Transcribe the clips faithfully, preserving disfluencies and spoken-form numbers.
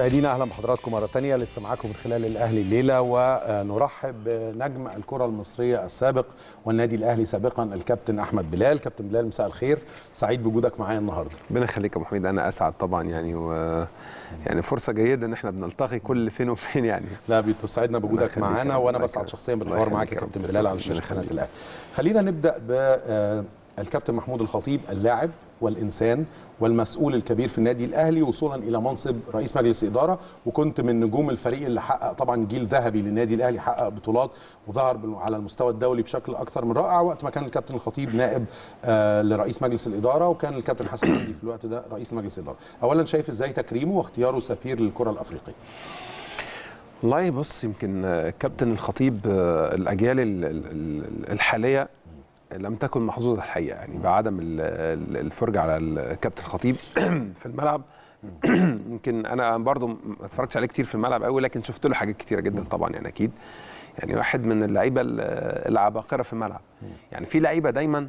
مشاهدينا اهلا بحضراتكم مره ثانيه، لسه معاكم من خلال الاهلي الليله، ونرحب بنجم الكره المصريه السابق والنادي الاهلي سابقا الكابتن احمد بلال. كابتن بلال مساء الخير، سعيد بوجودك معايا النهارده. ربنا يخليك يا ابو حميد، انا اسعد طبعا يعني و... يعني فرصه جيده ان احنا بنلتقي كل فين وفين يعني. لا بتسعدنا بوجودك معانا، وانا بسعد شخصيا بالحوار معاك يا كابتن بلال على شاشه قناه الاهلي. خلينا نبدا بالكابتن محمود الخطيب، اللاعب والإنسان والمسؤول الكبير في النادي الأهلي وصولا إلى منصب رئيس مجلس إدارة، وكنت من نجوم الفريق اللي حقق طبعا جيل ذهبي للنادي الأهلي، حقق بطولات وظهر على المستوى الدولي بشكل أكثر من رائع، وقت ما كان الكابتن الخطيب نائب آه لرئيس مجلس الإدارة، وكان الكابتن حسن حمدي في الوقت ده رئيس مجلس الإدارة. أولا شايف إزاي تكريمه واختياره سفير للكرة الأفريقية؟ والله بص، يمكن الكابتن الخطيب الأجيال الحالية لم تكن محظوظة الحقيقة يعني بعدم الفرجة على الكابتن الخطيب في الملعب. يمكن أنا برضو ما اتفرجتش عليه كتير في الملعب قوي، لكن شفت له حاجات كتيرة جدا طبعا يعني أكيد، يعني واحد من اللعيبة العباقرة في الملعب. يعني في لعيبة دايما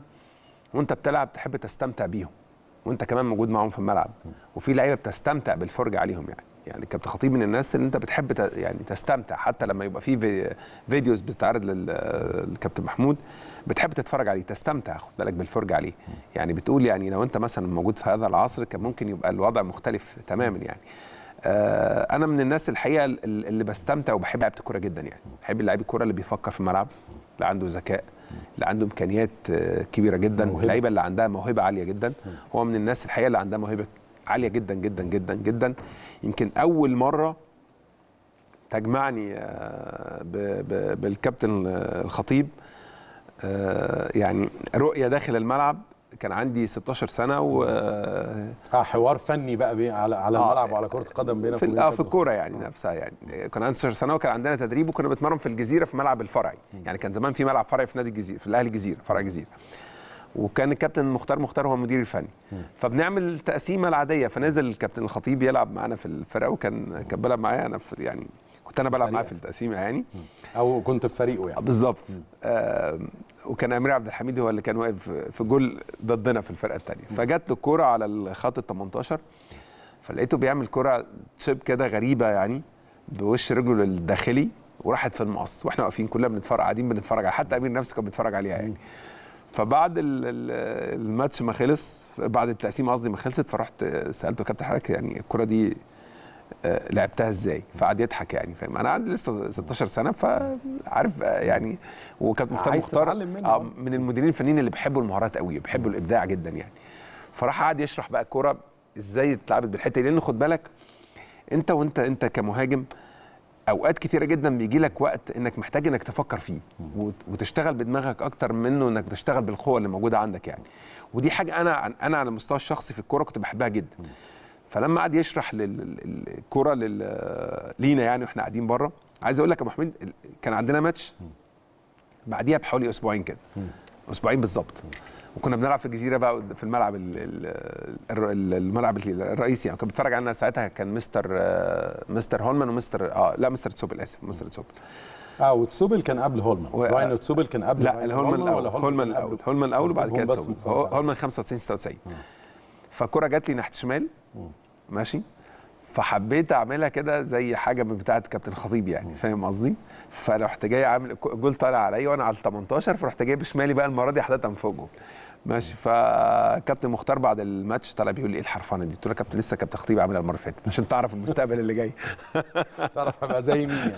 وأنت بتلعب تحب تستمتع بيهم وأنت كمان موجود معهم في الملعب، وفي لعيبة بتستمتع بالفرجة عليهم يعني. يعني كابتن خطيب من الناس اللي انت بتحب يعني تستمتع، حتى لما يبقى في فيديوز بتتعرض للكابتن محمود بتحب تتفرج عليه، تستمتع، خد بالك بالفرجه عليه. يعني بتقول يعني لو انت مثلا موجود في هذا العصر كان ممكن يبقى الوضع مختلف تماما يعني. آه انا من الناس الحقيقه اللي بستمتع وبحب لعيبه الكوره جدا يعني، بحب لعيب الكوره اللي بيفكر في الملعب، اللي عنده ذكاء، اللي عنده امكانيات كبيره جدا، اللعيبه اللي عندها موهبه عاليه جدا. هو من الناس الحقيقه اللي عندها موهبه عاليه جدا جدا جدا جدا. يمكن اول مره تجمعني بالكابتن الخطيب يعني رؤيه داخل الملعب، كان عندي ستاشر سنه و اه حوار فني بقى على على الملعب وعلى كره القدم بينا في اه في الكوره يعني نفسها. يعني كان عندي ستاشر سنه وكان عندنا تدريب، وكنا بنتمرن في الجزيره في ملعب الفرعي، يعني كان زمان في ملعب فرعي في نادي الجزيره في الاهلي الجزيره فرع جزيره، وكان الكابتن مختار مختار هو المدير الفني، فبنعمل التقسيمه العاديه، فنزل الكابتن الخطيب يلعب معانا في الفرقه، وكان كان بيلعب معايا انا في يعني كنت انا بلعب معاه في التقسيمه يعني، او كنت في فريقه يعني بالظبط. آه وكان امير عبد الحميد هو اللي كان واقف في جول ضدنا في الفرقه الثانيه، فجت له الكوره على الخط ال تمنتاشر، فلقيته بيعمل كوره تشيب كده غريبه يعني بوش رجله الداخلي وراحت في المقص، واحنا واقفين كلنا بنتفرج قاعدين بنتفرج على، حتى امير نفسه كان بيتفرج عليها يعني. فبعد الماتش ما خلص، بعد التقسيم قصدي ما خلصت، فرحت سالته كابتن حضرتك يعني الكره دي لعبتها ازاي؟ فقعد يضحك يعني، فاهم انا عندي لسه ستاشر سنه فعارف يعني. وكابتن مختار مختار من المديرين الفنيين اللي بيحبوا المهارات قوي، بيحبوا الابداع جدا يعني. فراح قعد يشرح بقى الكوره ازاي اتلعبت بالحته دي، لان خد بالك انت وانت انت كمهاجم اوقات كتيره جدا بيجي لك وقت انك محتاج انك تفكر فيه وتشتغل بدماغك اكتر منه انك تشتغل بالقوه اللي موجوده عندك يعني. ودي حاجه انا انا على المستوى الشخصي في الكوره كنت بحبها جدا. فلما قعد يشرح الكوره لينا يعني واحنا قاعدين بره، عايز اقول لك يا ابو حميد كان عندنا ماتش بعديها بحوالي اسبوعين كده، اسبوعين بالظبط، وكنا بنلعب في الجزيره بقى في الملعب الملعب الرئيسي يعني. كان بيتفرج علينا ساعتها كان مستر مستر هولمان ومستر اه لا مستر تسوبل، اسف مستر تسوبل اه وتسوبل كان قبل هولمان و... راين تسوبل كان قبل، لا هولمان الاول، هولمان الاول هولمان الاول وبعد كده تسوبل، هولمان خمسة وتسعين ستة وتسعين. فالكره جات لي ناحيه شمال ماشي، فحبيت اعملها كده زي حاجه من بتاعه كابتن خطيب يعني، فاهم قصدي؟ فرحت جاي عامل جول طالع عليا وانا على تمنتاشر، فرحت جاي بشمالي بقى المره دي حضرتك من فوق جول ماشي. فكابتن مختار بعد الماتش طلع بيقول لي ايه الحرفانه دي؟ قلت له يا كابتن لسه كابتن خطيب عاملها المره اللي فاتت عشان تعرف المستقبل اللي جاي تعرف هبقى زي مين يعني.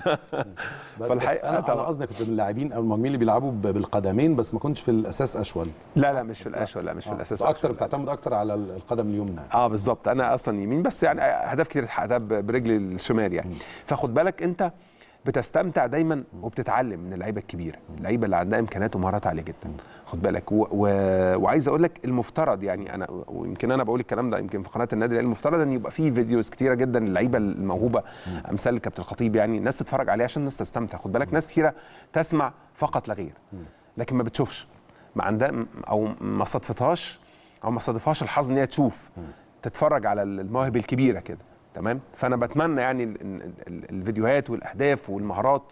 فالحقيقه انا قصدي كنت من اللاعبين او المهاجمين اللي بيلعبوا بالقدمين، بس ما كنتش في الاساس اشول. لا لا مش في الاشول، لا مش في الاساس اكتر، بتعتمد اكتر على القدم اليمنى. اه بالظبط، انا اصلا يمين، بس يعني اهداف كتير اتحققت برجلي الشمال يعني. فخد بالك انت بتستمتع دايما وبتتعلم من اللعيبه الكبيره، اللعيبه اللي عندها امكانيات ومهارات عاليه جدا، خد بالك. و... و... وعايز اقول لك المفترض يعني انا، ويمكن انا بقول الكلام ده يمكن في قناه النادي، المفترض ان يبقى في فيديوز كتيره جدا للعيبه الموهوبه امثال الكابتن الخطيب يعني، الناس تتفرج عليها عشان الناس تستمتع، خد بالك. ناس كتيره تسمع فقط لا غير، لكن ما بتشوفش، ما عندها او ما صادفتهاش او ما صادفهاش الحظ ان هي تشوف، تتفرج على المواهب الكبيره كده، تمام. فانا بتمنى يعني الفيديوهات والاهداف والمهارات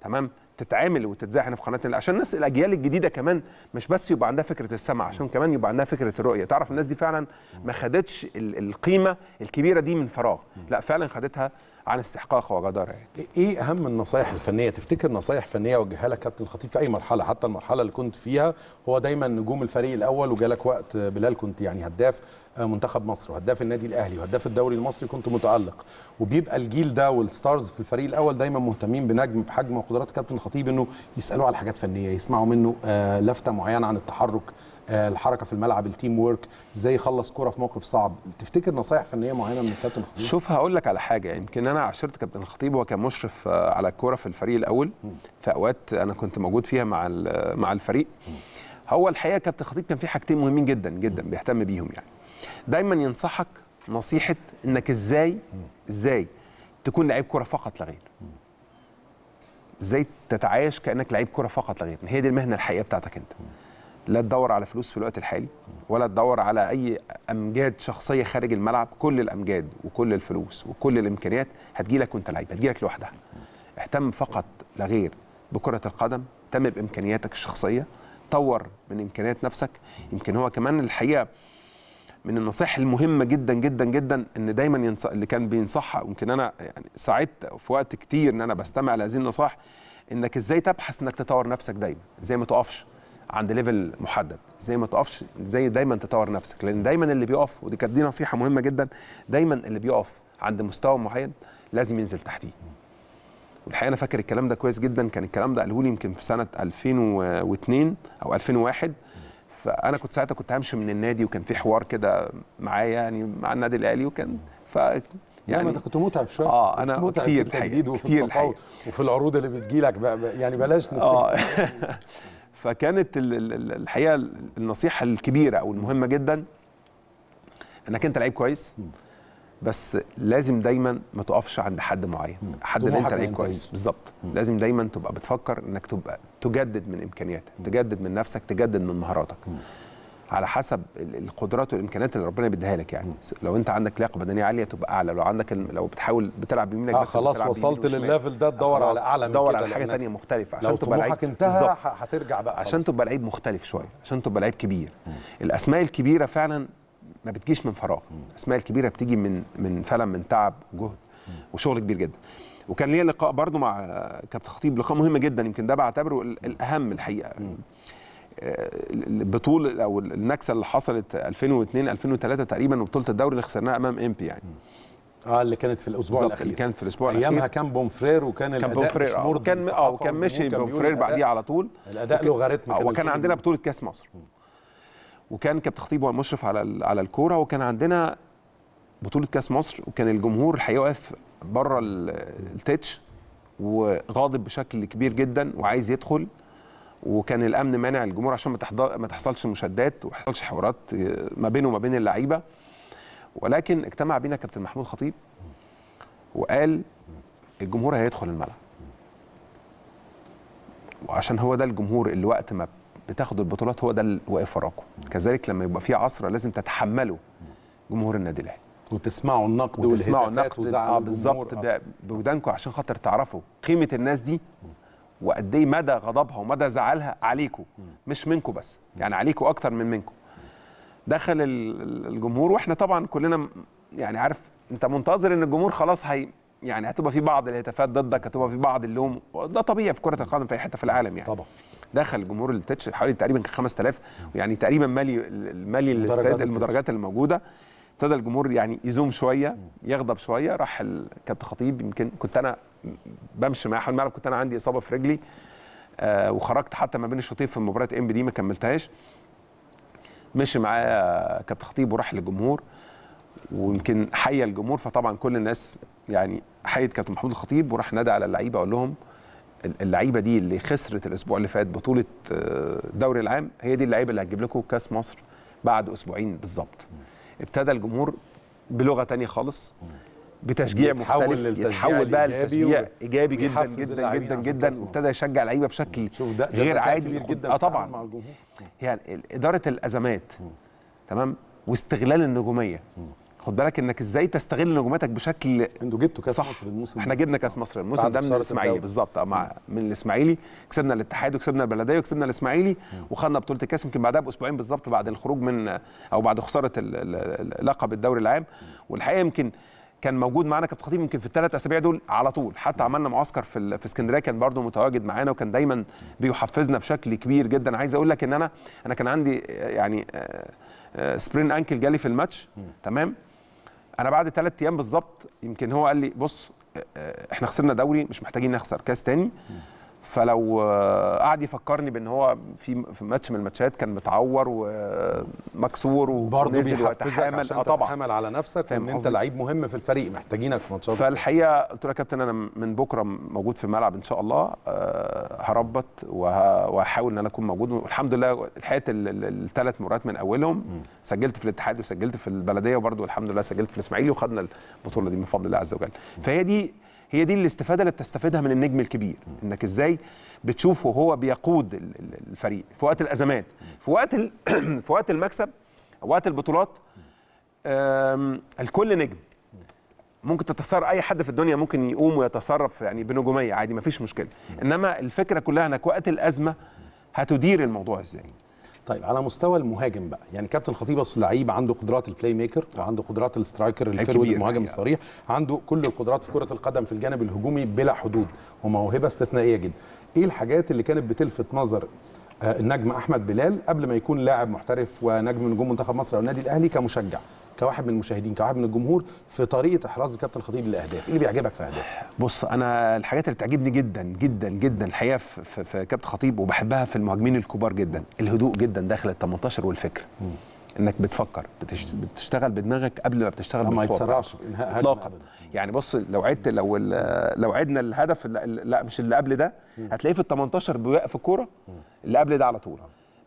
تمام تتعامل وتتذاع هنا في قناه النادي، عشان الناس الاجيال الجديده كمان مش بس يبقى عندها فكره السمع، عشان كمان يبقى عندها فكره الرؤيه. تعرف الناس دي فعلا ما خدتش القيمه الكبيره دي من فراغ، لا فعلا خدتها عن استحقاق وجدارة. ايه اهم النصائح الفنيه تفتكر، نصائح فنيه وجهها لك كابتن الخطيب في اي مرحله، حتى المرحله اللي كنت فيها هو دايما نجوم الفريق الاول، وجالك وقت بلال كنت يعني هداف منتخب مصر وهداف النادي الاهلي وهداف الدوري المصري، كنت متالق، وبيبقى الجيل ده والستارز في الفريق الاول دايما مهتمين بنجم بحجم وقدرات كابتن الخطيب، انه يسالوه على حاجات فنيه، يسمعوا منه لفته معينه عن التحرك، الحركه في الملعب، التيم وورك، ازاي يخلص كوره في موقف صعب. تفتكر نصائح فنيه معينه من كابتن الخطيب؟ شوف هقول لك على حاجه، يمكن انا عاشرت كابتن الخطيب، هو كان مشرف على الكوره في الفريق الاول في اوقات انا كنت موجود فيها مع مع الفريق. هو الحقيقه كابتن الخطيب كان في حاجتين مهمين جدا جدا بيهتم بيهم، يعني دايما ينصحك نصيحه انك ازاي ازاي تكون لعيب كوره فقط لا غير، ازاي تتعايش كانك لعيب كوره فقط لا غير. هي دي المهنه الحقيقيه بتاعتك انت، لا تدور على فلوس في الوقت الحالي ولا تدور على اي امجاد شخصيه خارج الملعب. كل الامجاد وكل الفلوس وكل الامكانيات هتجيلك وانت لعيب، هتجيلك لوحدها. اهتم فقط لا غير بكره القدم، اهتم بامكانياتك الشخصيه، طور من امكانيات نفسك. يمكن هو كمان الحقيقه من النصائح المهمه جدا جدا جدا ان دايما ينص... اللي كان بينصحها، ويمكن انا يعني ساعدت في وقت كتير ان انا بستمع لهذه النصائح، انك ازاي تبحث انك تطور نفسك دايما، ازاي ما تقفش عند ليفل محدد، زي ما تقفش، زي دايما تطور نفسك، لان دايما اللي بيقف، ودي كانت دي نصيحه مهمه جدا، دايما اللي بيقف عند مستوى معين لازم ينزل تحتيه. والحقيقه انا فاكر الكلام ده كويس جدا، كان الكلام ده قاله لي يمكن في سنه ألفين واثنين او ألفين وواحد، فانا كنت ساعتها كنت همشي من النادي وكان في حوار كده معايا يعني مع النادي الاهلي، وكان ف يعني انت كنت متعب شويه. اه انا متعب كتير في التجديد وفي التفاوض وفي العروض اللي بتجيلك بقى، يعني بلاش نتكلم. اه فكانت الحقيقه النصيحه الكبيره او المهمه جدا انك انت لعيب كويس، بس لازم دايما ما تقفش عند حد معين، حد ان انت لعيب كويس بالظبط. لازم دايما تبقى بتفكر انك تبقى تجدد من امكانياتك، تجدد من نفسك، تجدد من مهاراتك على حسب القدرات والامكانيات اللي ربنا بيديها لك. يعني لو انت عندك لياقه بدنيه عاليه تبقى اعلى، لو عندك لو بتحاول بتلعب بيمينك آه بس خلاص وصلت للليفل ده تدور على اعلى من كده، تدور على حاجه ثانيه مختلفه عشان تبقى لعيب. لو طموحك انتهى هترجع بقى عشان تبقى لعيب مختلف شويه، عشان تبقى لعيب كبير. م. الاسماء الكبيره فعلا ما بتجيش من فراغ، الاسماء الكبيره بتيجي من من فعلا من تعب وجهد وشغل كبير جدا. وكان ليا لقاء برضو مع كابتن خطيب، لقاء مهم جدا، يمكن ده بعتبره الاهم الحقيقه. م. البطوله او النكسه اللي حصلت ألفين واثنين ألفين وثلاثة تقريبا، وبطوله الدوري اللي خسرناها امام امبي يعني. اه اللي كانت في الاسبوع الاخير، اللي كانت في الاسبوع الاخير، ايامها كان بوم فرير، وكان الاداء مش مرضي، كان اه وكان مشي بوم فرير بعديه على طول، الاداء لوغاريتم. وكان, وكان عندنا بطوله كاس مصر، وكان كابتن خطيب هو المشرف على على الكوره، وكان عندنا بطوله كاس مصر، وكان الجمهور الحقيقه واقف بره التتش وغاضب بشكل كبير جدا وعايز يدخل، وكان الامن مانع الجمهور عشان ما ما تحصلش مشادات وما تحصلش حوارات ما بينه وما بين اللعيبه. ولكن اجتمع بينا كابتن محمود الخطيب وقال الجمهور هيدخل الملعب، وعشان هو ده الجمهور اللي وقت ما بتاخد البطولات هو ده اللي واقف وراكم، كذلك لما يبقى في عصره لازم تتحملوا جمهور النادي الاهلي وتسمعوا النقد والهتافات وزعل بالظبط بودانكم، عشان خاطر تعرفوا قيمه الناس دي وقد ايه مدى غضبها ومدى زعلها عليكم، مش منكم بس، يعني عليكم اكتر من منكم. دخل الجمهور، واحنا طبعا كلنا يعني عارف انت منتظر ان الجمهور خلاص هي يعني هتبقى في بعض الهتافات ضدك، هتبقى في بعض اللوم، ده طبيعي في كره القدم في اي حته في العالم يعني طبعا. دخل جمهور التتش حوالي تقريبا خمسة آلاف، يعني تقريبا مالي مالي الاستاد المدرجات اللي موجوده. ابتدى الجمهور يعني يزوم شويه، يغضب شويه، راح الكابتن خطيب، يمكن كنت انا بمشي معاه حول الملعب، كنت انا عندي اصابه في رجلي آه وخرجت حتى ما بين الشوطين في مباراه ام بي دي ما كملتهاش. مشي معايا كابتن خطيب وراح للجمهور، ويمكن حيا الجمهور، فطبعا كل الناس يعني حيت كابتن محمود الخطيب، وراح نادى على اللعيبه اقول لهم اللعيبه دي اللي خسرت الاسبوع اللي فات بطوله الدوري العام هي دي اللعيبه اللي هتجيب لكم كاس مصر بعد اسبوعين بالظبط. ابتدى الجمهور بلغه ثانيه خالص، بتشجيع مختلف، يتحول بقى لتشجيع ايجابي جدا جدا جدا جدا، وابتدى يشجع اللعيبه بشكل غير عادي جدا. اه طبعا يعني اداره الازمات تمام واستغلال النجوميه، خد بالك انك ازاي تستغل نجوماتك بشكل. انتوا جبتوا كاس مصر الموسم، احنا جبنا كاس مصر الموسم ده من الاسماعيلي بالظبط، مع من الاسماعيلي كسبنا الاتحاد وكسبنا البلدية وكسبنا الاسماعيلي وخدنا بطولة الكاس، يمكن بعدها باسبوعين بالظبط بعد الخروج من او بعد خسارة لقب الدوري العام. والحقيقة يمكن كان موجود معانا كابتن خطيب يمكن في الثلاث اسابيع دول على طول، حتى عملنا معسكر في في اسكندريه كان برده متواجد معانا وكان دايما بيحفزنا بشكل كبير جدا. عايز اقول لك ان انا انا كان عندي يعني سبرين انكل جالي في الماتش، تمام؟ انا بعد ثلاث ايام بالظبط يمكن هو قال لي بص احنا خسرنا دوري مش محتاجين نخسر كاس تاني، فلو قعد يفكرني بان هو في في ماتش من الماتشات كان متعور ومكسور ونزل واتحمل اه طبعا تتحمل على نفسك ان انت لعيب مهم في الفريق محتاجينك في ماتشات. فالحقيقه قلت له يا كابتن انا من بكره موجود في الملعب ان شاء الله، هربط وهحاول ان انا اكون موجود، والحمد لله لحقت الثلاث مرات من اولهم، سجلت في الاتحاد وسجلت في البلديه وبرده الحمد لله سجلت في الاسماعيلي وخدنا البطوله دي من فضل الله عز وجل. فهي دي هي دي الاستفاده اللي بتستفيدها من النجم الكبير، انك ازاي بتشوفه وهو بيقود الفريق في وقت الازمات، في وقت في وقت المكسب، وقت البطولات. الكل نجم، ممكن تتصرف اي حد في الدنيا ممكن يقوم ويتصرف يعني بنجوميه عادي مفيش مشكله، انما الفكره كلها انك وقت الازمه هتدير الموضوع ازاي. طيب على مستوى المهاجم بقى، يعني كابتن خطيب اصل لعيب عنده قدرات البلاي ميكر وعنده قدرات الاسترايكر الفرود المهاجم الصريح، عنده كل القدرات في كرة القدم في الجانب الهجومي بلا حدود وموهبة استثنائية جدا. ايه الحاجات اللي كانت بتلفت نظر النجم احمد بلال قبل ما يكون لاعب محترف ونجم نجوم منتخب مصر او النادي الاهلي كمشجع، كواحد من المشاهدين، كواحد من الجمهور، في طريقة احراز الكابتن خطيب للاهداف؟ ايه اللي بيعجبك في اهدافه؟ بص انا الحاجات اللي بتعجبني جدا جدا جدا الحقيقه في, في كابتن خطيب وبحبها في المهاجمين الكبار جدا، الهدوء جدا داخل ال تمنتاشر والفكر. م. انك بتفكر بتشتغل بدماغك قبل ما بتشتغل بالكوره، ما يتسرعش في انهاء هدف. يعني بص لو عدت لو لو عدنا الهدف لا مش اللي قبل ده، هتلاقيه في ال تمنتاشر بيوقف الكوره اللي قبل ده على طول،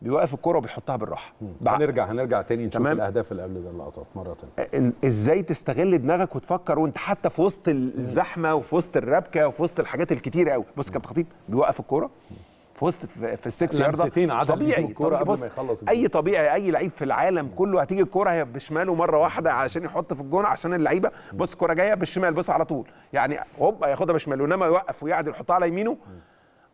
بيوقف الكرة وبيحطها بالراحه. هنرجع هنرجع تاني نشوف الاهداف اللي قبل ده اللقطات مره ثانيه، ازاي تستغل دماغك وتفكر وانت حتى في وسط الزحمه وفي وسط الربكه وفي وسط الحاجات الكتيره قوي. بص كابتن خطيب بيوقف الكرة في وسط في السكس يارده طبيعي، الكرة قبل ما يخلص اي طبيعي اي لعيب في العالم كله هتيجي الكرة هي بشماله مره واحده عشان يحط في الجون، عشان اللعيبه بص الكرة جايه بالشمال بص على طول يعني هوب هياخدها بشماله، انما يوقف ويقعد يحطها على يمينه.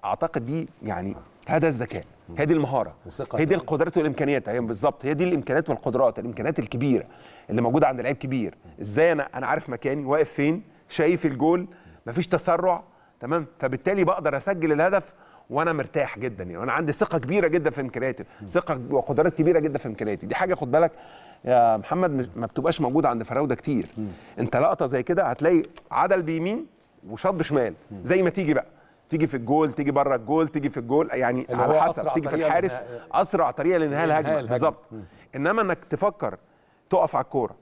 اعتقد دي يعني هذا الذكاء، هي دي المهاره، هي دي القدرات والامكانيات، هي بالظبط هي دي الامكانيات والقدرات، الامكانيات الكبيره اللي موجوده عند لعيب كبير. ازاي انا انا عارف مكاني، واقف فين، شايف الجول، مفيش تسرع، تمام؟ فبالتالي بقدر اسجل الهدف وانا مرتاح جدا، يعني انا عندي ثقه كبيره جدا في امكانياتي، ثقه وقدرات كبيره جدا في امكانياتي. دي حاجه خد بالك يا محمد ما بتبقاش موجوده عند فراوده كتير. م. انت لقطه زي كده هتلاقي عدل بيمين وشاط بشمال، زي ما تيجي بقى تيجي في الجول، تيجي بره الجول، تيجي في الجول، يعني على حسب، تيجي في الحارس، اسرع طريقه لانهاء الهجمه بالظبط. انما انك تفكر تقف على الكوره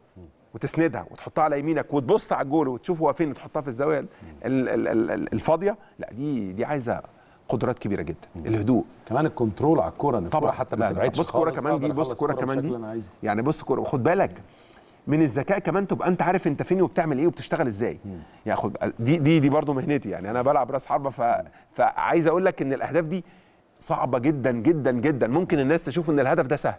وتسندها وتحطها على يمينك وتبص على الجول وتشوف هو فين وتحطها في الزاويه الفاضيه، لا دي دي عايزه قدرات كبيره جدا. الهدوء كمان، الكنترول على الكوره طبعا حتى ما تبعدش، بص كوره كمان دي، بص كوره كمان دي، يعني بص كوره. وخد بالك من الذكاء كمان تبقى انت عارف انت فين وبتعمل ايه وبتشتغل ازاي. يعني خد دي دي دي برضه مهنتي، يعني انا بلعب راس حربه، ف... فعايز اقول لك ان الاهداف دي صعبه جدا جدا جدا. ممكن الناس تشوف ان الهدف ده سهل،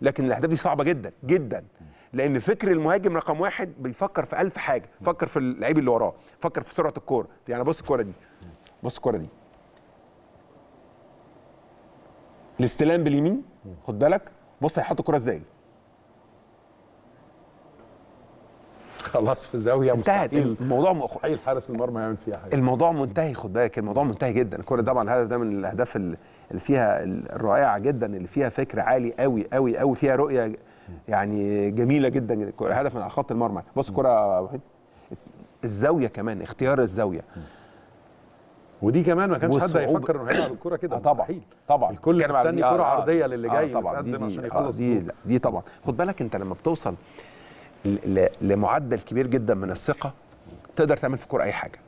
لكن الاهداف دي صعبه جدا جدا، لان فكر المهاجم رقم واحد بيفكر في ألف حاجه، فكر في اللعيب اللي وراه، فكر في سرعه الكوره. يعني بص الكوره دي، بص الكوره دي، الاستلام باليمين، خد بالك، بص هيحط الكوره ازاي، خلاص في زاويه مستحيل، الموضوع مستحيل حارس المرمى يعمل فيها حاجه، الموضوع منتهي. خد بالك الموضوع منتهي جدا. الكوره طبعا الهدف ده من الاهداف اللي فيها الرائعه جدا، اللي فيها فكر عالي قوي قوي قوي، فيها رؤيه يعني جميله جدا. هدف من على خط المرمى، بص كرة الزاويه كمان، اختيار الزاويه، ودي كمان ما كانش حد هيفكر انه هيلعب الكوره كده. آه طبعا طبعا الكل مستني كوره عرضيه للي جاي يتقدم عشان يخلص دي. لا دي طبعا خد بالك انت لما بتوصل لمعدل كبير جدا من الثقه تقدر تعمل في الكوره اي حاجه،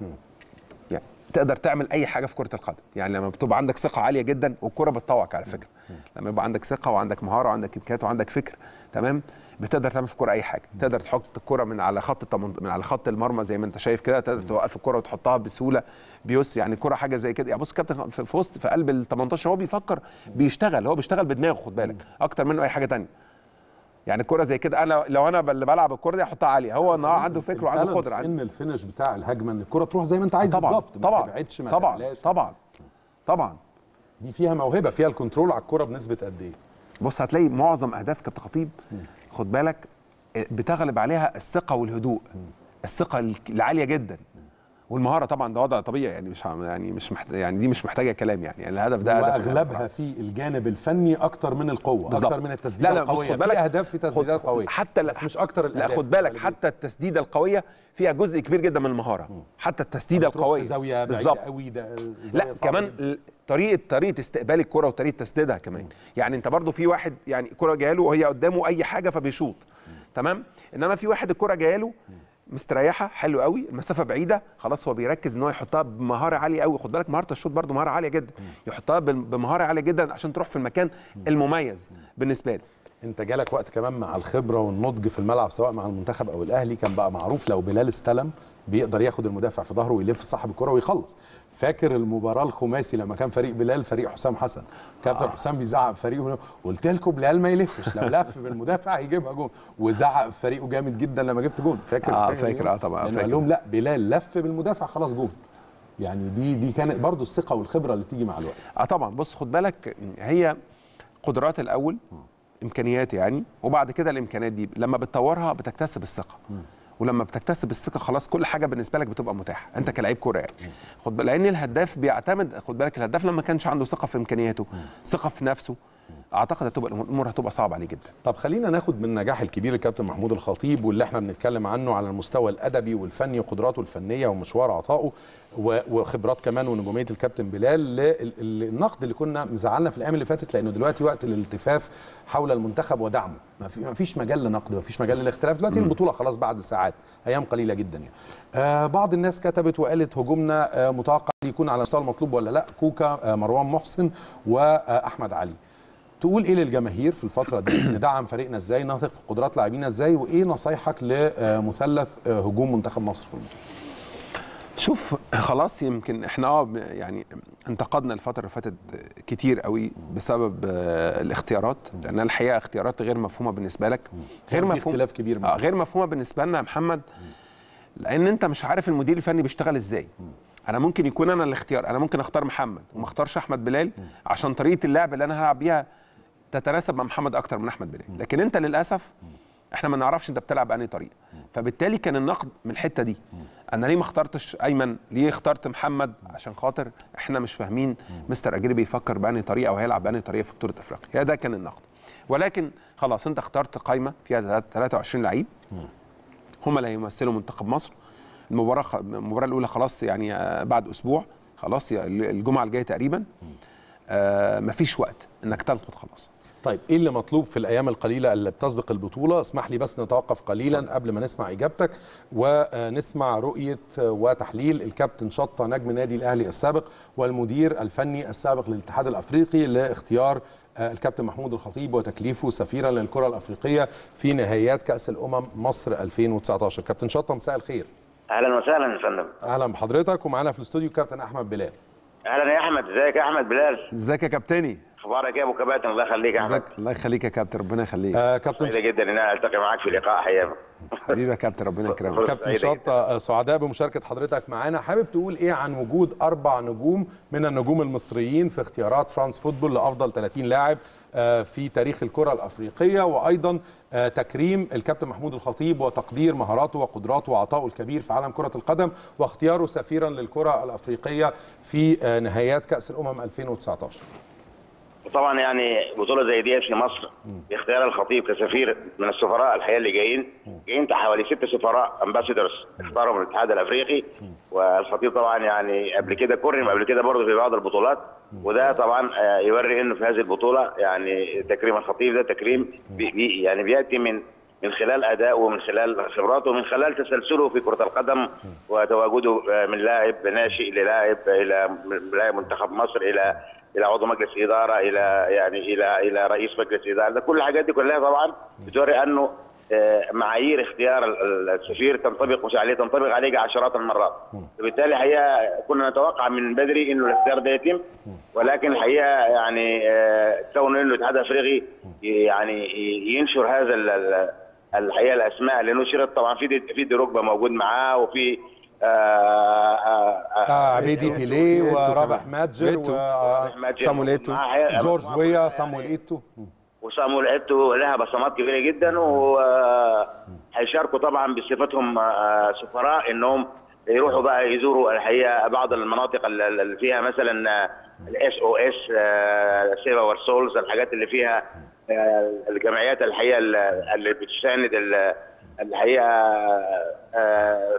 يعني تقدر تعمل اي حاجه في كره القدم. يعني لما بتبقى عندك ثقه عاليه جدا، والكره بتطوعك على فكره، لما يبقى عندك ثقه وعندك مهاره وعندك امكانيات وعندك فكر، تمام، بتقدر تعمل في الكوره اي حاجه. تقدر تحط الكره من على خط من على خط المرمى زي ما انت شايف كده، تقدر توقف الكره وتحطها بسهوله بيسر، يعني الكره حاجه زي كده. يعني بص كابتن في وسط في قلب ال تمنتاشر هو بيفكر، بيشتغل، هو بيشتغل بدماغه، خد بالك، اكتر منه اي حاجه ثانيه. يعني الكره زي كده انا لو انا اللي بلعب الكره دي احطها عاليه. هو النهار عنده فكر وعنده قدره عن ان الفينش بتاع الهجمه ان الكره تروح زي ما انت عايز بالظبط، ما تبعدش ما تعلاش. طبعا طبعا دي فيها موهبه، فيها الكنترول على الكره بنسبه قد ايه. بص هتلاقي معظم اهداف كابتن خطيب خد بالك بتغلب عليها الثقه والهدوء، الثقه العاليه جدا والمهاره. طبعا ده وضع طبيعي يعني مش يعني مش محت... يعني دي مش محتاجه كلام يعني, يعني الهدف ده واغلبها في الجانب الفني اكتر من القوه بالزبط. اكتر من التسديده القويه. في اهداف في تسديدات قويه حتى لا مش اكتر الاهداف. لا خد بالك حتى التسديده القويه فيها جزء كبير جدا من المهاره. م. حتى التسديده القويه زاويه بعيده قوي ده لا كمان جدا. طريقه طريقه استقبال الكره وطريقه تسديدها كمان. م. يعني انت برضو في واحد يعني الكره جايه له وهي قدامه اي حاجه فبيشوط تمام، انما في واحد الكره جايه له مستريحه حلو قوي المسافه بعيده خلاص هو بيركز ان هو يحطها بمهاره عاليه قوي. خد بالك مهاره الشوط برده مهاره عاليه جدا، يحطها بمهاره عاليه جدا عشان تروح في المكان المميز بالنسبه له. انت جالك وقت كمان مع الخبره والنضج في الملعب سواء مع المنتخب او الاهلي، كان بقى معروف لو بلال استلم بيقدر ياخد المدافع في ظهره ويلف صاحب الكره ويخلص. فاكر المباراه الخماسي لما كان فريق بلال فريق حسام حسن، كابتن آه. حسام بيزعق فريقه، قلت لكم بلال ما يلفش، لو لف بالمدافع هيجيبها جون، وزعق فريقه جامد جدا لما جبت جون. فاكر اه فاكر اه طبعا فاكر. قال لهم لا بلال لف بالمدافع خلاص جون. يعني دي دي كانت برضو الثقه والخبره اللي بتيجي مع الوقت. اه طبعا بص خد بالك هي قدرات الاول امكانيات يعني، وبعد كده الامكانيات دي لما بتطورها بتكتسب الثقه. م. ولما بتكتسب الثقه خلاص كل حاجه بالنسبه لك بتبقى متاحه انت كلاعب كوره يعني. خد بالك لان الهداف بيعتمد، خد بالك الهداف لما كانش عنده ثقه في امكانياته ثقه في نفسه اعتقد هتبقى الامور هتبقى صعبه عليه جدا. طب خلينا ناخد من النجاح الكبير الكابتن محمود الخطيب واللي احنا بنتكلم عنه على المستوى الادبي والفني وقدراته الفنيه ومشوار عطائه وخبرات كمان ونجوميه الكابتن بلال للنقد اللي كنا مزعلنا في الايام اللي فاتت، لانه دلوقتي وقت الالتفاف حول المنتخب ودعمه، ما فيش مجال لنقد، ما فيش مجال للاختلاف دلوقتي. م. البطوله خلاص بعد ساعات ايام قليله جدا يعني. آه بعض الناس كتبت وقالت هجومنا آه متوقع يكون على المستوى المطلوب ولا لا، كوكا آه مروان محسن واحمد علي. تقول ايه للجماهير في الفتره دي؟ ندعم فريقنا ازاي؟ نثق في قدرات لاعبينا ازاي؟ وايه نصايحك لمثلث هجوم منتخب مصر في البطوله؟ شوف خلاص يمكن احنا اه يعني انتقدنا الفتره اللي فاتت كتير قوي بسبب الاختيارات، لان الحقيقه اختيارات غير مفهومه بالنسبه لك، غير مفهومه اختلاف كبير اه غير مفهومه بالنسبه لنا يا محمد، لان انت مش عارف المدير الفني بيشتغل ازاي. انا ممكن يكون انا الاختيار، انا ممكن اختار محمد وما اختارش احمد بلال عشان طريقه اللعب اللي انا هلعب بيها تتناسب مع محمد اكتر من احمد بلال، لكن انت للاسف احنا ما نعرفش انت بتلعب انهي طريقه، فبالتالي كان النقد من الحته دي. انا ليه ما اخترتش ايمن؟ ليه اخترت محمد؟ عشان خاطر احنا مش فاهمين مستر أجيري بيفكر بانهي طريقه وهيلعب بانهي طريقه في بطوله افريقيا. ده كان النقد، ولكن خلاص انت اخترت قايمه فيها ثلاثة وعشرين لعيب هم اللي هيمثلوا منتخب مصر. المباراه المباراه الاولى خلاص يعني بعد اسبوع، خلاص الجمعه الجايه تقريبا، آه مفيش وقت انك تنقد خلاص. طيب ايه اللي مطلوب في الايام القليله اللي بتسبق البطوله؟ اسمح لي بس نتوقف قليلا قبل ما نسمع اجابتك ونسمع رؤيه وتحليل الكابتن شطه نجم نادي الاهلي السابق والمدير الفني السابق للاتحاد الافريقي لاختيار الكابتن محمود الخطيب وتكليفه سفيرا للكره الافريقيه في نهائيات كاس الامم مصر ألفين وتسعطاشر. كابتن شطه مساء الخير. اهلا وسهلا يا فندم. اهلا بحضرتك، ومعانا في الاستوديو الكابتن احمد بلال. اهلا يا احمد. ازيك يا احمد بلال؟ ازيك يا كابتني؟ اخبارك يا ابو كباتن؟ الله يخليك يا احمد. الله يخليك يا كابتن، ربنا يخليك. آه كابتن سعيد جدا ان انا التقي معاك في لقاء حياه حبيبي يا كابتن، ربنا يكرمك. كابتن شطة سعداء بمشاركه حضرتك معانا. حابب تقول ايه عن وجود اربع نجوم من النجوم المصريين في اختيارات فرانس فوتبول لافضل ثلاثين لاعب في تاريخ الكره الافريقيه، وايضا تكريم الكابتن محمود الخطيب وتقدير مهاراته وقدراته وعطائه الكبير في عالم كره القدم واختياره سفيرا للكره الافريقيه في نهائيات كاس الامم ألفين وتسعطاشر؟ طبعا يعني بطوله زي دي في مصر باختيار الخطيب كسفير من السفراء الحقيقه اللي جايين جايين حوالي ست سفراء امباسيدرز اختاروا من الاتحاد الافريقي، والخطيب طبعا يعني قبل كده كرم قبل كده برضه في بعض البطولات، وده طبعا يوري انه في هذه البطوله يعني تكريم الخطيب ده تكريم بي بي يعني بياتي من من خلال اداءه ومن خلال خبراته ومن خلال تسلسله في كره القدم وتواجده من لاعب ناشئ للاعب الى لاعب منتخب مصر الى الى عضو مجلس اداره الى يعني الى الى رئيس مجلس اداره، ده كل الحاجات دي كلها طبعا بتوري انه معايير اختيار السفير تنطبق مش عليه، تنطبق عليه عشرات المرات. وبالتالي الحقيقه كنا نتوقع من بدري انه الاختيار ده يتم، ولكن الحقيقه يعني كون انه الاتحاد الافريقي يعني ينشر هذا الحقيقه الاسماء اللي نشرت، طبعا في في دروجبا موجود معاه، وفي عبيدي بيليه ورابح ماجر وساموليتو، جورج ويا ساموليتو وسامول عدته لها بصمات كبيره جدا، وهيشاركوا طبعا بصفتهم سفراء انهم يروحوا بقى يزوروا الحقيقه بعض المناطق اللي فيها مثلا الاس او اس سيف اور سولز، الحاجات اللي فيها الجمعيات الحقيقه اللي بتساند الحقيقه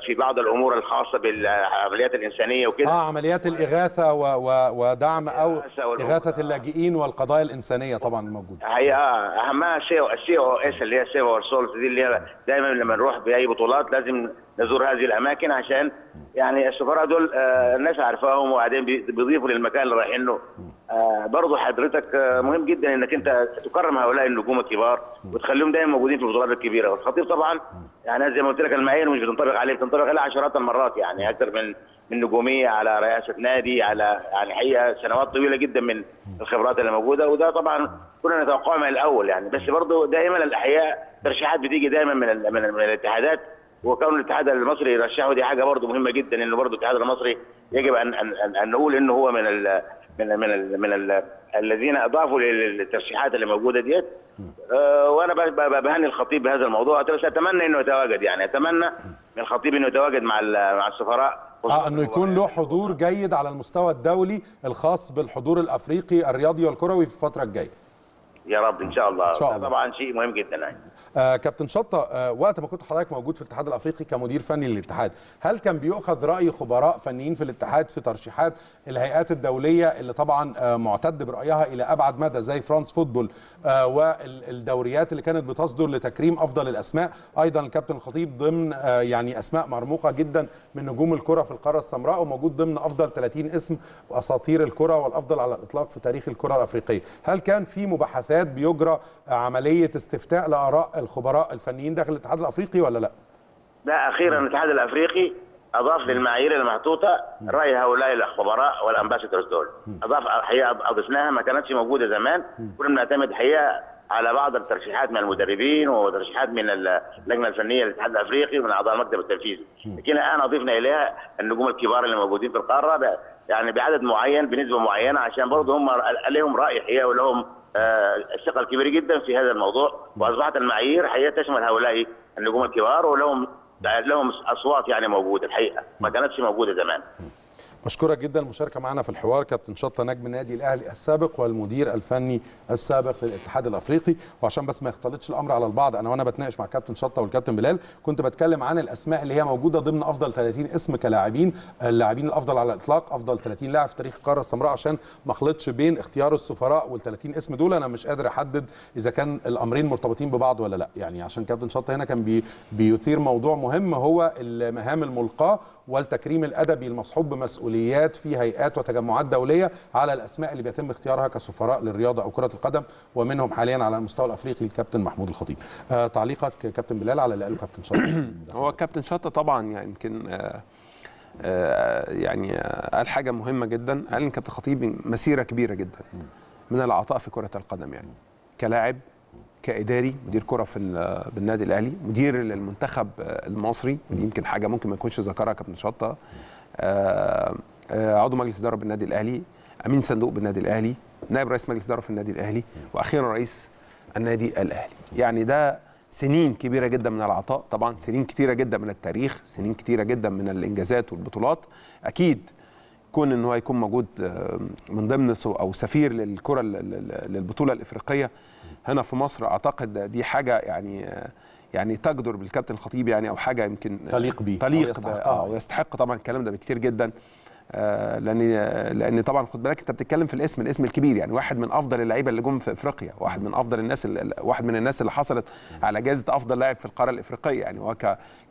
في بعض الامور الخاصه بالعمليات الانسانيه وكده. اه عمليات الاغاثه و و ودعم او اغاثه اللاجئين والقضايا الانسانيه طبعا موجوده. هي اه اهمها السي او اس اللي هي سيف اور سولز دي، اللي هي دايما لما نروح باي بطولات لازم نزور هذه الاماكن، عشان يعني السفراء دول آه الناس عارفاهم وبعدين بيضيفوا للمكان اللي رايحين له. آه برضه حضرتك آه مهم جدا انك انت تكرم هؤلاء النجوم الكبار وتخليهم دايما موجودين في البطولات الكبيره، والخطيب طبعا يعني زي ما قلت لك المعايير مش بتنطبق عليه، بتنطبق عليه عشرات المرات، يعني اكثر من من نجوميه على رئاسه نادي، على يعني حقيقه سنوات طويله جدا من الخبرات اللي موجوده، وده طبعا كنا نتوقعه من الاول يعني. بس برضه دائما الحقيقه ترشيحات بتيجي دايما من ال من, ال من الاتحادات، وكون الاتحاد المصري يرشحه دي حاجه برضه مهمه جدا، انه برضه الاتحاد المصري يجب ان ان, أن نقول انه هو من ال من ال من ال من ال الذين اضافوا للترشيحات اللي موجوده ديت. أه وانا بهني الخطيب بهذا الموضوع، بس اتمنى انه يتواجد، يعني اتمنى من الخطيب انه يتواجد مع مع السفراء، اه انه يكون له حضور جيد على المستوى الدولي الخاص بالحضور الافريقي الرياضي والكروي في الفتره الجايه. يا رب ان شاء الله، إن شاء الله. طبعا شيء مهم جدا يعني. آه كابتن شطة، آه وقت ما كنت حضرتك موجود في الاتحاد الافريقي كمدير فني للاتحاد، هل كان بيؤخذ راي خبراء فنيين في الاتحاد في ترشيحات الهيئات الدوليه اللي طبعا آه معتد برايها الى ابعد مدى، زي فرانس فوتبول آه والدوريات اللي كانت بتصدر لتكريم افضل الاسماء؟ ايضا الكابتن الخطيب ضمن آه يعني اسماء مرموقه جدا من نجوم الكره في القاره السمراء، وموجود ضمن افضل ثلاثين اسم اساطير الكره والافضل على الاطلاق في تاريخ الكره الافريقيه. هل كان في مباحثات بيجرى عمليه استفتاء لاراء الخبراء الفنيين داخل الاتحاد الافريقي ولا لا؟ لا، اخيرا الاتحاد الافريقي اضاف للمعايير المحطوطه راي هؤلاء الخبراء والامباسادورز دول، اضاف حقيقه اضفناها، ما كانتش موجوده زمان. كنا بنعتمد حقيقه على بعض الترشيحات من المدربين وترشيحات من اللجنه الفنيه للاتحاد الافريقي ومن اعضاء المكتب التنفيذي، لكن الان اضفنا اليها النجوم الكبار اللي موجودين في القاره يعني بعدد معين بنسبه معينه، عشان برضه هم لهم راي حقيقه ولهم الثقه الكبيره جدا في هذا الموضوع، واصبحت المعايير حقيقه تشمل هؤلاء النجوم الكبار ولهم لهم اصوات يعني موجوده الحقيقه، ما كانتش موجوده زمان. مشكورة جدا المشاركة معنا في الحوار كابتن شطة، نجم نادي الأهلي السابق والمدير الفني السابق للاتحاد الأفريقي. وعشان بس ما يختلطش الأمر على البعض، أنا وأنا بتناقش مع كابتن شطة والكابتن بلال كنت بتكلم عن الأسماء اللي هي موجودة ضمن أفضل ثلاثين اسم كلاعبين، اللاعبين الأفضل على الإطلاق، أفضل ثلاثين لاعب في تاريخ القارة السمراء، عشان ما اخلطش بين اختيار السفراء وال ثلاثين اسم دول. أنا مش قادر أحدد إذا كان الأمرين مرتبطين ببعض ولا لا، يعني عشان كابتن شطة هنا كان بي بيثير موضوع مهم، هو المهام الملقاة والتكريم الأدبي المصحوب بمسؤولية في هيئات وتجمعات دوليه على الاسماء اللي بيتم اختيارها كسفراء للرياضه او كره القدم، ومنهم حاليا على المستوى الافريقي الكابتن محمود الخطيب. آه تعليقك كابتن بلال على اللي قاله كابتن شطة؟ هو كابتن شطة طبعا يعني يمكن آه آه يعني آه قال حاجه مهمه جدا، قال ان كابتن خطيب مسيره كبيره جدا من العطاء في كره القدم، يعني كلاعب، كاداري، مدير كره في بالنادي الاهلي، مدير للمنتخب المصري، ودي يمكن حاجه ممكن ما يكونش ذكرها كابتن شطة، آه آه عضو مجلس اداره بالنادي الاهلي، امين صندوق بالنادي الاهلي، نائب رئيس مجلس اداره في النادي الاهلي، واخيرا رئيس النادي الاهلي. يعني ده سنين كبيره جدا من العطاء، طبعا سنين كتيره جدا من التاريخ، سنين كتيره جدا من الانجازات والبطولات. اكيد كون ان هو يكون موجود من ضمن او سفير للكره للبطوله الافريقيه هنا في مصر، اعتقد دي حاجه يعني يعني تجدر بالكابتن الخطيب، يعني او حاجه يمكن تليق بيه، تليق اه ويستحق طبعا الكلام ده بكتير جدا. آه لان لان طبعا خد بالك انت بتتكلم في الاسم الاسم الكبير، يعني واحد من افضل اللعيبه اللي جم في افريقيا، واحد من افضل الناس واحد من الناس اللي حصلت على جائزه افضل لاعب في القاره الافريقيه، يعني هو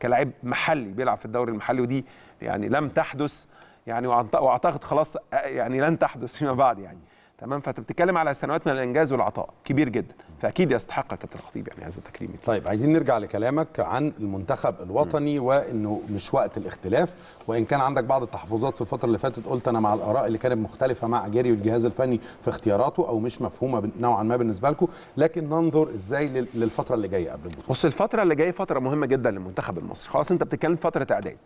كلاعب محلي بيلعب في الدوري المحلي، ودي يعني لم تحدث يعني، واعتقد خلاص يعني لن تحدث فيما بعد يعني. تمام. فانت بتتكلم على سنوات من الانجاز والعطاء كبير جدا، فاكيد يستحق كابتن الخطيب يعني هذا التكريم. طيب عايزين نرجع لكلامك عن المنتخب الوطني م. وانه مش وقت الاختلاف، وان كان عندك بعض التحفظات في الفتره اللي فاتت، قلت انا مع الاراء اللي كانت مختلفه مع أجيري والجهاز الفني في اختياراته او مش مفهومه نوعا ما بالنسبه لكم، لكن ننظر ازاي للفتره اللي جايه قبل البطوله. بص الفتره اللي جايه فتره مهمه جدا للمنتخب المصري، خلاص انت بتتكلم فتره اعداد،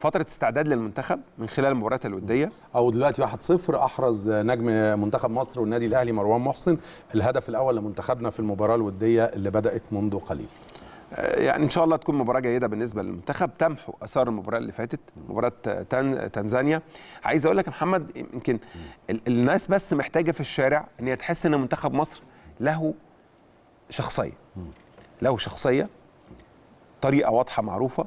فترة استعداد للمنتخب من خلال المباريات الودية. أو دلوقتي واحد صفر أحرز نجم منتخب مصر والنادي الأهلي مروان محسن الهدف الأول لمنتخبنا في المباراة الودية اللي بدأت منذ قليل. يعني إن شاء الله تكون مباراة جيدة بالنسبة للمنتخب تمحو آثار المباراة اللي فاتت، مباراة تنزانيا. عايز أقول لك يا محمد، يمكن الناس بس محتاجة في الشارع إن هي تحس إن منتخب مصر له شخصية، له شخصية، طريقة واضحة معروفة.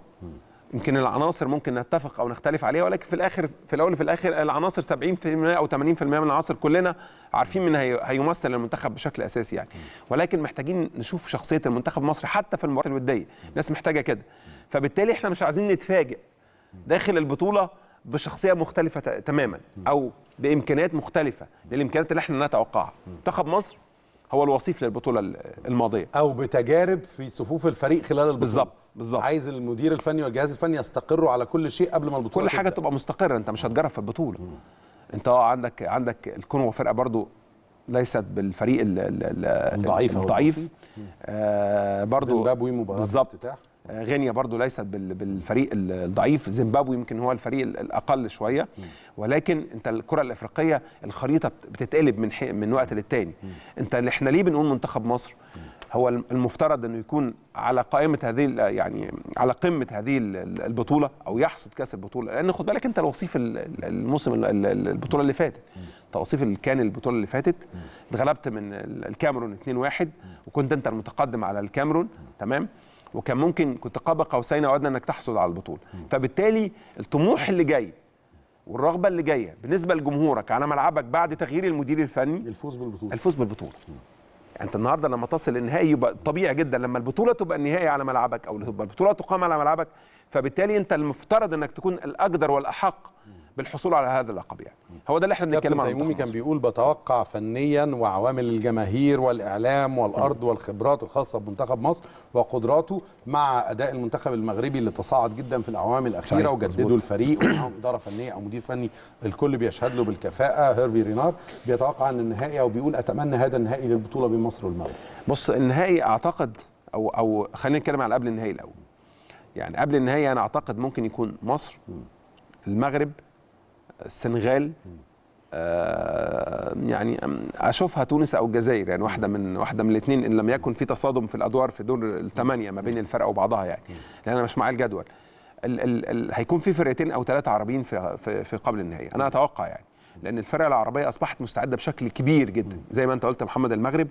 يمكن العناصر ممكن نتفق او نختلف عليها، ولكن في الاخر في الاول وفي الاخر العناصر سبعين بالمئة او ثمانين بالمئة من العناصر كلنا عارفين مين هيمثل المنتخب بشكل اساسي يعني، ولكن محتاجين نشوف شخصيه المنتخب المصري حتى في المباريات الوديه، الناس محتاجه كده. فبالتالي احنا مش عايزين نتفاجئ داخل البطوله بشخصيه مختلفه تماما او بامكانيات مختلفه للامكانيات اللي احنا نتوقعها. منتخب مصر هو الوصيف للبطوله الماضيه او بتجارب في صفوف الفريق خلال البطوله. بالظبط بالظبط. عايز المدير الفني والجهاز الفني يستقروا على كل شيء قبل ما البطوله، كل حاجه تبقى مستقره، انت مش هتجرب في البطوله. مم. انت اه عندك عندك الكونغو فرقه برضو ليست بالفريق الضعيف الضعيف آه برضو. زيمبابوي مباراه بالظبط. آه غينيا برضو ليست بالفريق الضعيف، زيمبابوي يمكن هو الفريق الاقل شويه، مم. ولكن انت الكره الافريقيه الخريطه بتتقلب من من وقت للتاني. مم. انت اللي احنا ليه بنقول منتخب مصر مم. هو المفترض انه يكون على قائمه هذه يعني على قمه هذه البطوله او يحصد كاس البطوله، لان خد بالك انت الوصيف الموسم البطوله اللي فاتت، توصيف اللي كان البطوله اللي فاتت اتغلبت من الكاميرون اتنين واحد وكنت انت المتقدم على الكاميرون تمام، وكان ممكن كنت قاب قوسين او ادنى انك تحصد على البطوله. فبالتالي الطموح اللي جاي والرغبه اللي جايه بالنسبه لجمهورك على ملعبك بعد تغيير المدير الفني الفوز بالبطوله، الفوز بالبطوله. انت النهارده لما تصل النهائي يبقى طبيعي جدا لما البطوله تبقى النهائي على ملعبك او تبقى البطوله تقام على ملعبك، فبالتالي انت المفترض انك تكون الاقدر والاحق بالحصول على هذا اللقب يعني. هو ده اللي احنا بنتكلم عنه. تيمومي كان بيقول بتوقع فنيا وعوامل الجماهير والاعلام والارض والخبرات الخاصه بمنتخب مصر وقدراته مع اداء المنتخب المغربي اللي تصاعد جدا في الاعوام الاخيره وجددوا الفريق ومعاهم اداره فنيه او مدير فني الكل بيشهد له بالكفاءه. هيرفي رينار بيتوقع ان النهائي وبيقول اتمنى هذا النهائي للبطوله بين مصر والمغرب. بص النهائي اعتقد او او خلينا نتكلم على قبل النهائي الاول. يعني قبل النهائي انا اعتقد ممكن يكون مصر المغرب السنغال آه يعني اشوفها تونس او الجزائر يعني واحده من واحده من الاثنين ان لم يكن في تصادم في الادوار في دور الثمانيه ما بين الفرق وبعضها يعني، لان انا مش معايا الجدول. ال ال ال هيكون في فرقتين او ثلاثه عربيين في, في في قبل النهائي انا اتوقع يعني، لان الفرق العربيه اصبحت مستعده بشكل كبير جدا زي ما انت قلت يا محمد. المغرب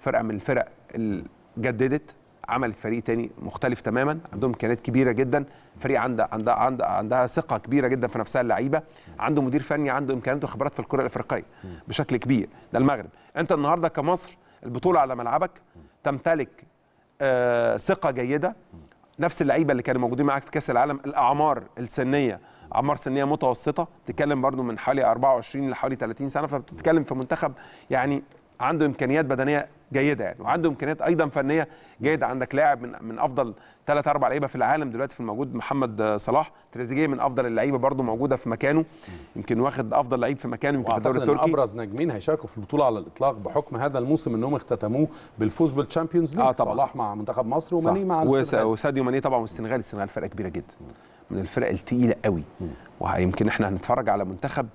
فرقه من الفرق اللي جددت، عملت فريق تاني مختلف تماما، عندهم امكانيات كبيره جدا، فريق عنده عندها عندها عندها ثقه كبيره جدا في نفسها اللعيبه، عنده مدير فني عنده امكانيات وخبرات في الكره الافريقيه بشكل كبير. ده المغرب. انت النهارده كمصر البطوله على ملعبك تمتلك آه ثقه جيده، نفس اللعيبه اللي كانوا موجودين معاك في كاس العالم، الاعمار السنيه اعمار سنيه متوسطه، بتتكلم برضو من حوالي أربعة وعشرين لحوالي ثلاثين سنه، فبتتكلم في منتخب يعني عنده امكانيات بدنيه جيده يعني، وعنده امكانيات ايضا فنيه جيده. عندك لاعب من من افضل ثلاث اربع لعيبه في العالم دلوقتي في الموجود، محمد صلاح. تريزيجيه من افضل اللعيبه برضو موجوده في مكانه، يمكن واخد افضل لعيب في مكانه في الدوري التركي. ابرز نجمين هيشاركوا في البطوله على الاطلاق بحكم هذا الموسم انهم اختتموه بالفوز بالتشامبيونز ليج. آه صلاح مع منتخب مصر وماني مع السنغال، وساديو ماني طبعا والسنغال. السنغال فرقه كبيره جدا من الفرق الثقيله قوي، ويمكن احنا هنتفرج على منتخب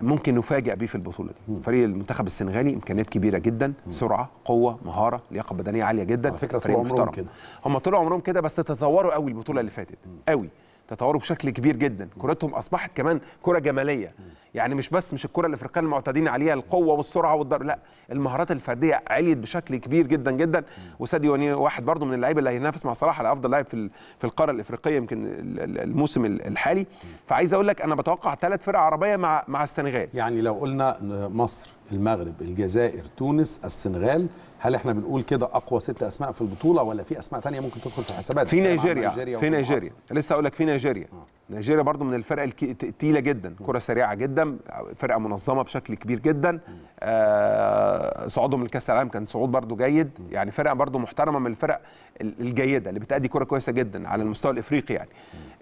ممكن نفاجئ بيه في البطوله دي. فريق المنتخب السنغالي امكانيات كبيره جدا، سرعه، قوه، مهاره، لياقه بدنيه عاليه جدا. على فكره طول عمرهم كده، هم طول عمرهم كده بس تطوروا قوي البطوله اللي فاتت قوي، تطوروا بشكل كبير جدا. كرتهم اصبحت كمان كره جماليه يعني، مش بس مش الكره الافريقيه المعتادين عليها القوه والسرعه والضرب، لا المهارات الفرديه عليت بشكل كبير جدا جدا. وساديو ماني واحد برضو من اللعيبه اللي هينافس مع صلاح على افضل لاعب في في القاره الافريقيه يمكن الموسم الحالي. فعايز اقول لك انا بتوقع ثلاث فرق عربيه مع مع السنغال. يعني لو قلنا مصر المغرب الجزائر تونس السنغال، هل احنا بنقول كده اقوى ست اسماء في البطوله ولا في اسماء ثانيه ممكن تدخل في الحسابات؟ في نيجيريا في نيجيريا لسه اقول لك في نيجيريا نيجيريا برضو من الفرق الثقيله جدا، كره سريعه جدا، فرقه منظمه بشكل كبير جدا. آه صعودهم لكاس العالم كان صعود برضو جيد، يعني فرقه برضو محترمه من الفرق الجيده اللي بتأدي كره كويسه جدا على المستوى الافريقي. يعني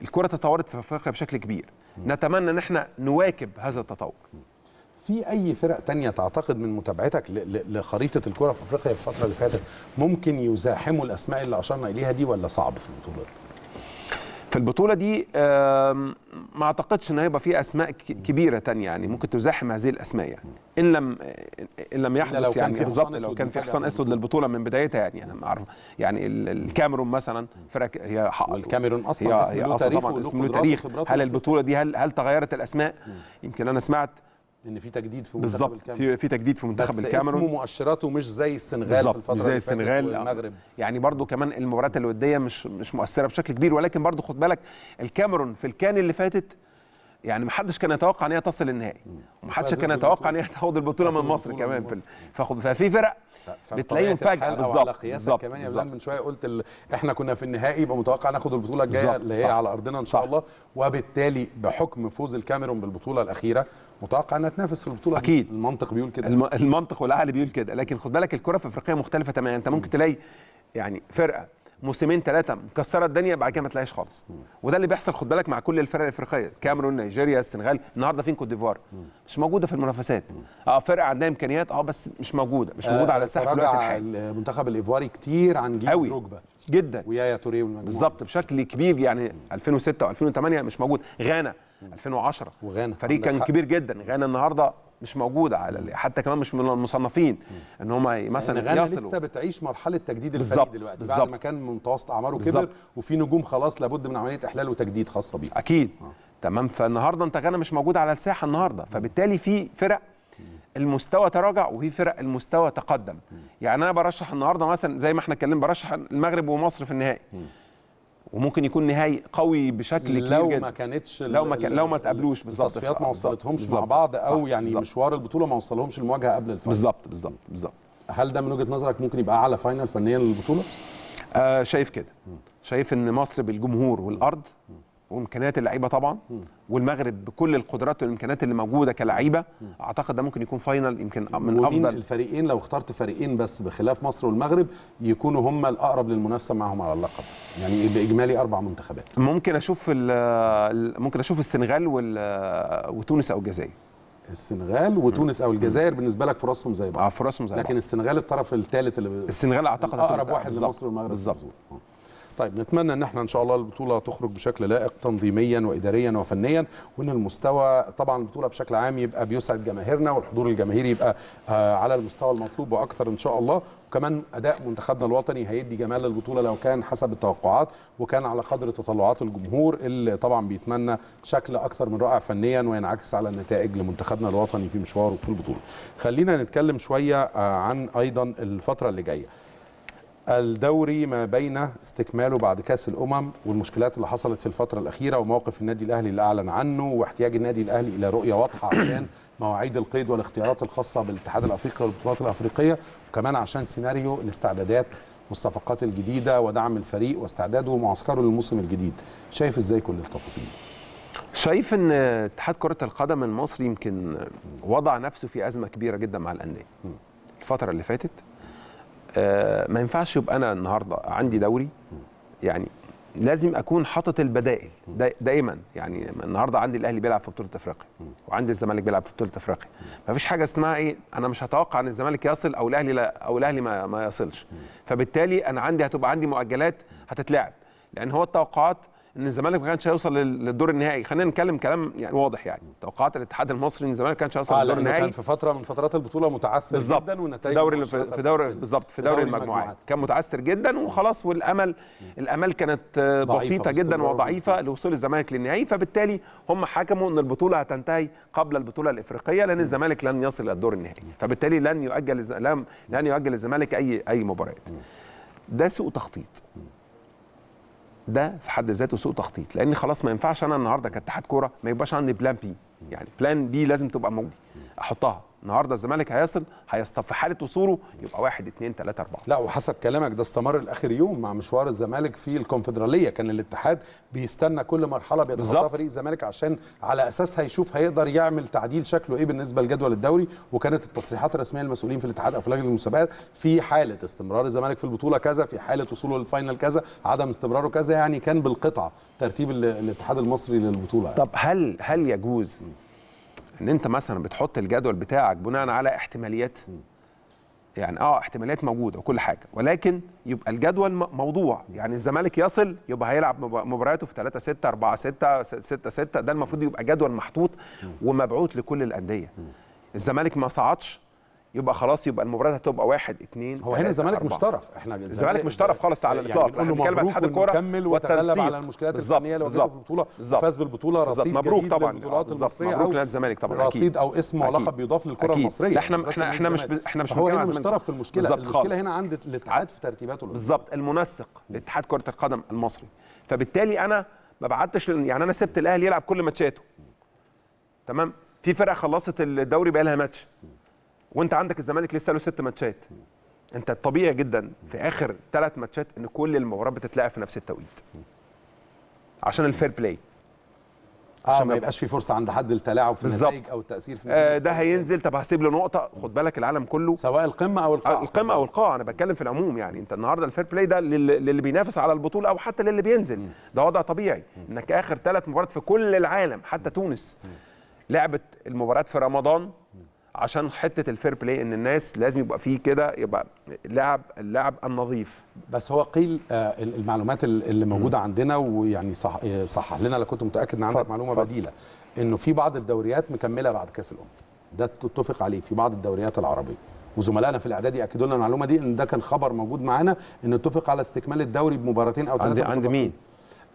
الكره تطورت في افريقيا بشكل كبير، نتمنى ان احنا نواكب هذا التطور. في اي فرق تانية تعتقد من متابعتك لخريطه الكره في افريقيا في الفتره اللي فاتت ممكن يزاحموا الاسماء اللي اشرنا اليها دي، ولا صعب في البطوله؟ في البطوله دي ما اعتقدش ان هيبقى في اسماء كبيره تانية يعني ممكن تزاحم هذه الاسماء، يعني ان لم ان لم يحدث يعني بالظبط لو كان في حصان اسود للبطوله من بدايتها. يعني انا ما اعرف، يعني الكاميرون مثلا فرق هي والكاميرون اصلا اسمه تاريخ. هل البطوله دي هل هل تغيرت الاسماء؟ يمكن انا سمعت ان في تجديد في منتخب الكاميرون، بالظبط في تجديد في منتخب الكاميرون، بس اسمه مؤشراته مش زي السنغال في الفتره زي السنغال والمغرب. يعني برضو كمان المباريات الوديه مش مش مؤثره بشكل كبير، ولكن برضو خد بالك الكاميرون في الكان اللي فاتت يعني ما حدش كان يتوقع ان هي تصل النهائي، وما حدش كان يتوقع ان هي تاخد البطوله من مصر كمان. ففي فرق بتلاقيهم فجاه. بالظبط بالظبط. كمان يا بلال من شويه قلت احنا كنا في النهائي يبقى متوقع ناخد البطوله الجايه اللي هي على ارضنا ان شاء الله، وبالتالي بحكم فوز الكاميرون بالبطوله الاخيره متوقع انها تنافس في البطوله. اكيد المنطق بيقول كده، المنطق والاهلي بيقول كده. لكن خد بالك الكره في افريقيا مختلفه تماما، انت ممكن تلاقي يعني فرقه موسمين ثلاثه مكسره الدنيا بعد كده ما تلاقيش خالص، وده اللي بيحصل خد بالك مع كل الفرق الافريقيه، الكاميرون، نيجيريا، السنغال، النهارده فين كوت ديفوار؟ مش موجوده في المنافسات. اه فرقه عندها امكانيات اه بس مش موجوده، مش موجوده آه على الساحه في الوقت الحالي. المنتخب الايفواري كتير عن جيل دروجبا جدا ويايا توريه بالظبط بشكل كبير، يعني ألفين وستة وألفين وثمانية مش موجود. غانا ألفين وعشرة وغانا فريق كان كبير جدا، غانا النهارده مش موجوده على حتى كمان مش من المصنفين ان هم مثلا يعني غانا لسه بتعيش مرحله تجديد الفريق دلوقتي بالزبط. بعد ما كان متوسط اعماره كبر وفي نجوم خلاص لابد من عمليه احلال وتجديد خاصه بيه. اكيد آه. تمام. فالنهارده انت غانا مش موجوده على الساحه النهارده، فبالتالي في فرق المستوى تراجع وفي فرق المستوى تقدم. يعني انا برشح النهارده مثلا زي ما احنا اتكلمنا برشح المغرب ومصر في النهائي، وممكن يكون نهائي قوي بشكل كبير جدا لو ما كانتش لو ما كان لو ما تقابلوش بالظبط، التصفيات ما وصلتهمش مع بعض او يعني بالزبط. مشوار البطوله ما وصلهمش المواجهه قبل الفاينل. بالظبط بالظبط بالظبط. هل ده من وجهه نظرك ممكن يبقى اعلى فاينل فنيا للبطوله؟ آه شايف كده، شايف ان مصر بالجمهور والارض وامكانيات اللعيبه طبعا، والمغرب بكل القدرات والامكانيات اللي موجوده كلعيبه، اعتقد ده ممكن يكون فاينل يمكن من افضل الفريقين. لو اخترت فريقين بس بخلاف مصر والمغرب يكونوا هم الاقرب للمنافسه معهم على اللقب، يعني باجمالي اربع منتخبات. ممكن اشوف ممكن اشوف السنغال وتونس او الجزائر. السنغال وتونس او الجزائر بالنسبه لك فرصهم زي بعض؟ اه فرصهم زي بعض، لكن السنغال الطرف الثالث اللي السنغال اعتقد اقرب واحد بالزبط. لمصر والمغرب بالظبط. طيب نتمنى ان احنا ان شاء الله البطوله تخرج بشكل لائق تنظيميا واداريا وفنيا، وان المستوى طبعا البطوله بشكل عام يبقى بيسعد جماهيرنا والحضور الجماهيري يبقى على المستوى المطلوب واكثر ان شاء الله، وكمان اداء منتخبنا الوطني هيدي جمال للبطوله لو كان حسب التوقعات وكان على قدر تطلعات الجمهور اللي طبعا بيتمنى شكل اكثر من رائع فنيا وينعكس على النتائج لمنتخبنا الوطني في مشواره في البطوله. خلينا نتكلم شويه عن ايضا الفتره اللي جايه. الدوري ما بين استكماله بعد كاس الامم والمشكلات اللي حصلت في الفتره الاخيره وموقف النادي الاهلي اللي اعلن عنه واحتياج النادي الاهلي الى رؤيه واضحه عشان مواعيد القيد والاختيارات الخاصه بالاتحاد الافريقي والبطولات الافريقيه، وكمان عشان سيناريو الاستعدادات والصفقات الجديده ودعم الفريق واستعداده ومعسكره للموسم الجديد. شايف ازاي كل التفاصيل؟ شايف ان اتحاد كره القدم المصري يمكن وضع نفسه في ازمه كبيره جدا مع الانديه الفتره اللي فاتت. آه ما ينفعش يبقى انا النهارده عندي دوري، يعني لازم اكون حاطط البدائل دائما. يعني النهارده عندي الاهلي بيلعب في بطوله افريقيا وعندي الزمالك بيلعب في بطوله افريقيا، ما فيش حاجه اسمها ايه انا مش هتوقع ان الزمالك يصل او الاهلي لا او الاهلي ما, ما يصلش. فبالتالي انا عندي هتبقى عندي مؤجلات هتتلعب، لان هو التوقعات ان الزمالك ما كانش هيوصل للدور النهائي. خلينا نتكلم كلام يعني واضح، يعني توقعات الاتحاد المصري ان الزمالك ما كانش هيوصل للدور النهائي، كان في فتره من فترات البطوله متعثر جدا ونتائج دوري في دوري بالظبط في دوري المجموعات كان متعثر جدا وخلاص، والامل الامال كانت بسيطه جدا وضعيفه لوصول الزمالك للنهائي. فبالتالي هم حكموا ان البطوله هتنتهي قبل البطوله الافريقيه لان الزمالك لن يصل للدور النهائي، فبالتالي لن يؤجل لن يؤجل الزمالك اي اي مباراه. ده سوء تخطيط، ده في حد ذاته سوء تخطيط، لان خلاص ما ينفعش انا النهارده كاتحاد كوره ما يبقاش عندي بلان بي. يعني بلان بي لازم تبقى موجوده احطها النهارده الزمالك هيصل هيصطف في حاله وصوله يبقى واحد اتنين تلاته اربعه. لا وحسب كلامك ده استمر لاخر يوم مع مشوار الزمالك في الكونفدراليه، كان الاتحاد بيستنى كل مرحله بيتخطاها فريق الزمالك عشان على اساسها يشوف هيقدر يعمل تعديل شكله ايه بالنسبه لجدول الدوري، وكانت التصريحات الرسميه للمسؤولين في الاتحاد او في لجنه المسابقات في حاله استمرار الزمالك في البطوله كذا، في حاله وصوله للفاينل كذا، عدم استمراره كذا، يعني كان بالقطعه ترتيب الاتحاد المصري للبطوله يعني. طب هل هل يجوز ان انت مثلا بتحط الجدول بتاعك بناء على احتماليات؟ يعني اه احتماليات موجوده وكل حاجه، ولكن يبقى الجدول موضوع، يعني الزمالك يصل يبقى هيلعب مبارياته في تلاته سته اربعه سته سته سته، ده المفروض يبقى جدول محطوط ومبعوث لكل الانديه. الزمالك ما صعدش يبقى خلاص، يبقى المباريات هتبقى واحد اتنين. هو هنا الزمالك مش طرف، احنا الزمالك مش طرف خالص على الاطلاق، يعني كله مبروك ومكمل وتغلب على المشكلات الفنيه اللي واجهته في البطوله وفاز بالبطوله. رصيد مبروك طبعا للبطولات المصريه، مبروك لنادي الزمالك طبعا، رصيد او اسم ولقب بيضاف للكره المصريه. احنا احنا احنا مش احنا مش هو هنا مش طرف في المشكله، المشكله هنا عند الاتحاد في ترتيباته بالظبط، المنسق لاتحاد كره القدم المصري. فبالتالي انا ما بعتش، يعني انا سبت الاهلي يلعب كل ماتشاته تمام، في فرقه خلصت الدوري بقى لها ماتش، وانت عندك الزمالك لسه له ست ماتشات. انت الطبيعي جدا في اخر ثلاث ماتشات ان كل المباريات بتتلعب في نفس التوقيت عشان الفير بلاي، عشان آه ما يبقاش في فرصه عند حد للتلاعب في النتائج او التاثير في آه ده هينزل. طب هسيب له نقطه، خد بالك العالم كله سواء القمه او القاعه، القمه او القاعه، انا بتكلم في العموم. يعني انت النهارده الفير بلاي ده للي بينافس على البطوله او حتى للي بينزل، ده وضع طبيعي انك اخر ثلاث مباريات في كل العالم حتى تونس لعبت المباريات في رمضان عشان حته الفير بلاي، ان الناس لازم يبقى فيه كده، يبقى لعب اللعب النظيف. بس هو قيل آه المعلومات اللي موجوده عندنا، ويعني صح صحح لنا، انا كنت متاكد ان عندك معلومه بديله، انه في بعض الدوريات مكمله بعد كاس الامم، ده اتفق عليه في بعض الدوريات العربيه، وزملائنا في الاعدادي اكدوا لنا المعلومه دي، ان ده كان خبر موجود معانا ان اتفق على استكمال الدوري بمباراتين او ثلاثه. عند مين؟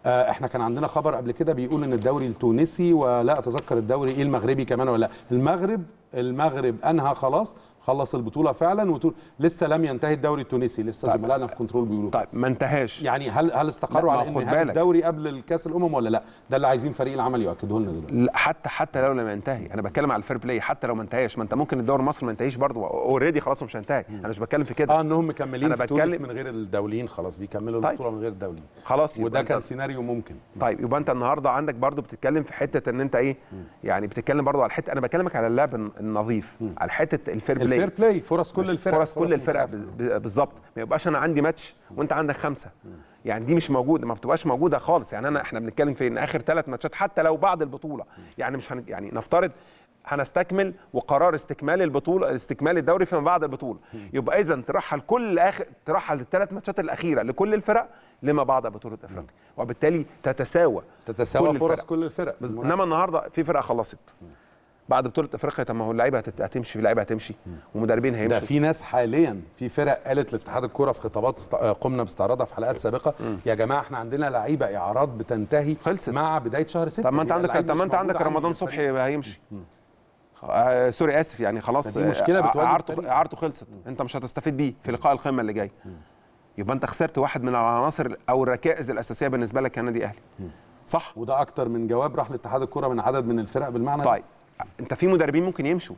احنا كان عندنا خبر قبل كده بيقول ان الدوري التونسي، ولا اتذكر الدوري ايه المغربي كمان ولا لا، المغرب المغرب انهى خلاص، خلص البطوله فعلا، وتقول لسه لم ينتهي الدوري التونسي، لسه زملائنا في كنترول بيقولوا طيب ما انتهاش، يعني هل هل استقروا على انهاء الدوري قبل الكاس الامم ولا لا؟ ده اللي عايزين فريق العمل يؤكده لنا دلوقتي. حتى حتى لو لم ينتهي، انا بتكلم على الفير بلاي، حتى لو ما انتهاش، ما انت ممكن الدوري المصري ما ينتهيش برضه، اوريدي خلاص مش هينتهي، انا مش بتكلم في كده. اه انهم مكملين، انا بتكلم من غير الدوليين، خلاص بيكملوا طيب. البطوله من غير الدوليين خلاص، وده كان سيناريو ممكن. طيب يبقى انت النهارده عندك برضه بتتكلم في حته ان انت ايه، يعني بتتكلم برضه على حته، انا بكلمك على اللعب النظيف، على حته الفير بلاي، الفير بلاي فرص كل الفرق، فرص كل الفرق بالظبط، ما يبقاش انا عندي ماتش وانت عندك خمسه، يعني دي مش موجوده، ما بتبقاش موجوده خالص. يعني انا احنا بنتكلم في ان اخر ثلاث ماتشات حتى لو بعد البطوله، يعني مش هن يعني نفترض هنستكمل وقرار استكمال البطوله، استكمال الدوري فيما بعد البطوله، يبقى اذا ترحل كل اخر ترحل الثلاث ماتشات الاخيره لكل الفرق لما بعد بطوله افريقيا، وبالتالي تتساوى تتساوى فرص كل الفرق. انما النهارده في فرقه خلصت بعد بطوله افريقيا، طب ما هو اللعيبه هتمشي، في اللعيبه هتمشي ومدربين هيمشوا، ده في ناس حاليا في فرق قالت لاتحاد الكوره في خطابات قمنا باستعراضها في حلقات سابقه، مم. يا جماعه احنا عندنا لعيبه اعارات بتنتهي خلصت مع بدايه شهر ستة. طب ما انت عندك طب ما انت عندك رمضان صبحي هيمشي، آه سوري اسف يعني خلاص، دي مشكله بتواجه، اعارته اعارته خلصت، مم. انت مش هتستفيد بيه في لقاء القمه اللي جاي، مم. يبقى انت خسرت واحد من العناصر او الركائز الاساسيه بالنسبه لك كنادي اهلي، صح؟ وده اكتر من جواب راح لاتحاد الكوره من عدد من الفرق بالمعنى. طيب انت في مدربين ممكن يمشوا،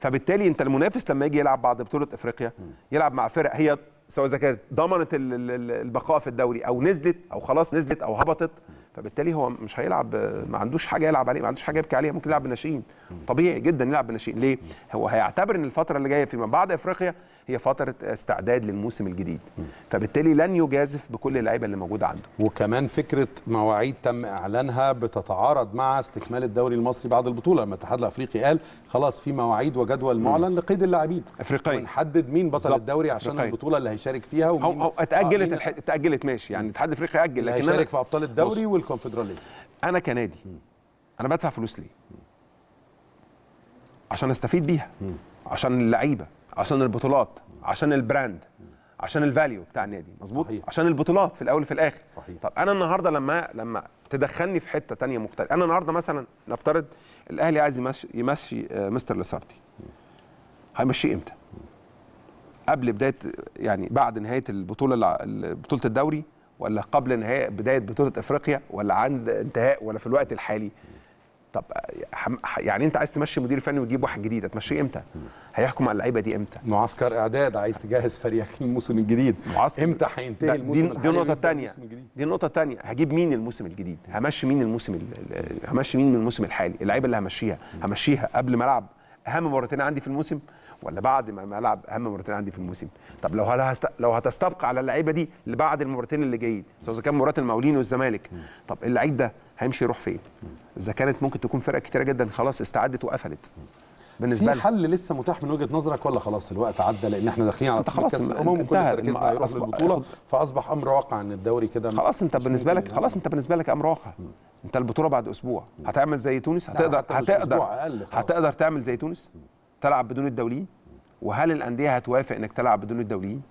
فبالتالي انت المنافس لما يجي يلعب بعد بطوله افريقيا يلعب مع فرق هي سواء اذا كانت ضمنت البقاء في الدوري او نزلت او خلاص نزلت او هبطت، فبالتالي هو مش هيلعب، ما عندوش حاجه يلعب عليه، ما عندوش حاجه يبكي عليها، ممكن يلعب بناشئين، طبيعي جدا يلعب بناشئين. ليه؟ هو هيعتبر ان الفتره اللي جايه فيما بعد افريقيا هي فتره استعداد للموسم الجديد، فبالتالي لن يجازف بكل اللعيبه اللي موجوده عنده. وكمان فكره مواعيد تم اعلانها بتتعارض مع استكمال الدوري المصري بعد البطوله، لما الاتحاد الافريقي قال خلاص في مواعيد وجدول معلن لقيد اللاعبين افريقيا، ونحدد مين بطل الدوري عشان أفريقين. البطوله اللي هيشارك فيها ومين أو اتاجلت، الح... اتاجلت ماشي، يعني الاتحاد الافريقي اجل، لكن هيشارك أنا... في ابطال الدوري والكونفدراليه. انا كنادي انا بدفع فلوس ليه؟ عشان استفيد بيها، عشان اللعيبه، عشان البطولات، عشان البراند، عشان الفاليو بتاع النادي، مظبوط؟ عشان البطولات في الاول وفي الاخر. صحيح. طب انا النهارده لما لما تدخلني في حته ثانيه مختلفه، انا النهارده مثلا نفترض الاهلي عايز يمشي يمشي مستر لاسارتي، هيمشيه امتى؟ قبل بدايه يعني بعد نهايه البطوله بطوله الدوري، ولا قبل نهايه بدايه بطوله افريقيا، ولا عند انتهاء، ولا في الوقت الحالي؟ طب يعني انت عايز تمشي مدير فني وتجيب واحد جديد، هتمشيه امتى؟ هيحكم على اللعيبه دي امتى؟ معسكر اعداد، عايز تجهز فريقك للموسم الجديد، معسكر امتى هينتهي الموسم الجديد؟ دي النقطه الثانيه، دي النقطه الثانيه، هجيب مين الموسم الجديد؟ همشي مين الموسم همشي مين من الموسم الحالي؟ اللعيبه اللي همشيها همشيها قبل ما العب اهم مرتين عندي في الموسم ولا بعد ما العب اهم مرتين عندي في الموسم؟ طب لو هست... لو هتستبقى على اللعيبه دي اللي بعد المرتين اللي جايين، اذا كان مرات المقاولين والزمالك، طب اللعيب ده هيمشي يروح فين؟ اذا كانت ممكن تكون فرق كتيره جدا خلاص استعدت وقفلت. بالنسبه في حل لسه متاح من وجهه نظرك ولا خلاص الوقت عدى لان احنا داخلين على خلاص كاس الامم وكل تركيزنا هيروح للبطوله فاصبح امر واقع ان الدوري كده خلاص انت بالنسبه لك خلاص انت بالنسبه لك امر واقع. انت البطوله بعد اسبوع هتعمل زي تونس؟ هتقدر هتقدر هتقدر تعمل زي تونس؟ تلعب بدون الدوليين؟ وهل الانديه هتوافق انك تلعب بدون الدوليين؟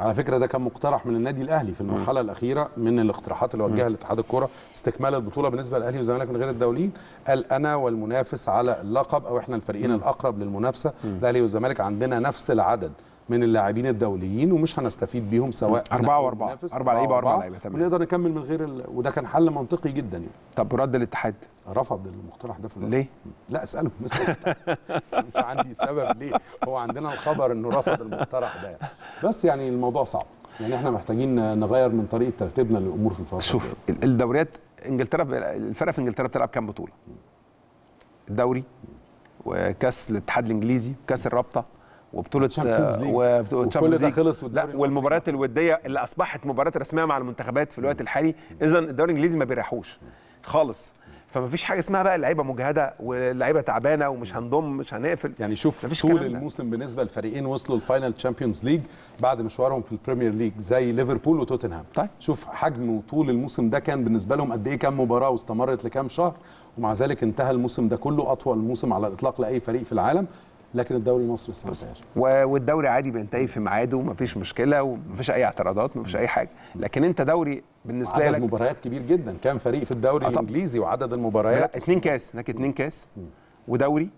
على فكره ده كان مقترح من النادي الاهلي في المرحله م. الاخيره من الاقتراحات اللي وجهها لاتحاد الكره استكمال البطوله بالنسبه للاهلي والزمالك من غير الدوليين، قال انا والمنافس على اللقب او احنا الفريقين م. الاقرب للمنافسه، الاهلي والزمالك عندنا نفس العدد من اللاعبين الدوليين ومش هنستفيد بيهم سواء أربعة وأربعة أربع لعيبة وأربع لعيبة تمام ونقدر نكمل من غير ال... وده كان حل منطقي جدا يعني. طب رد الاتحاد رفض المقترح ده في الوقت. ليه؟ لا اسأله مثلا مش عندي سبب ليه، هو عندنا الخبر انه رفض المقترح ده يعني. بس يعني الموضوع صعب يعني احنا محتاجين نغير من طريقة ترتيبنا للأمور في الفصل. شوف الدوريات انجلترا الفرق في انجلترا بتلعب كام بطولة؟ الدوري وكأس الاتحاد الانجليزي وكأس الرابطة وبطوله وكل ده خلص والمباريات الوديه اللي اصبحت مباراه رسميه مع المنتخبات في الوقت الحالي. اذا الدوري الانجليزي ما بيريحوش خالص، فما فيش حاجه اسمها بقى اللعيبه مجهده واللعيبه تعبانه ومش هنضم مش هنقفل يعني. شوف طول الموسم بالنسبه للفريقين وصلوا الفاينل تشامبيونز ليج بعد مشوارهم في البريمير ليج زي ليفربول وتوتنهام. طيب شوف حجم وطول الموسم ده كان بالنسبه لهم قد ايه، كام مباراه واستمرت لكام شهر، ومع ذلك انتهى الموسم ده كله اطول موسم على الاطلاق لاي فريق في العالم. لكن الدوري المصري استمر والدوري عادي بينتهي في ميعاده ومفيش مشكله ومفيش اي اعتراضات ومفيش اي حاجه، لكن انت دوري بالنسبه لك عدد مباريات كبير جدا، كام فريق في الدوري الانجليزي وعدد المباريات؟ لا اثنين كاس، هناك اثنين كاس ودوري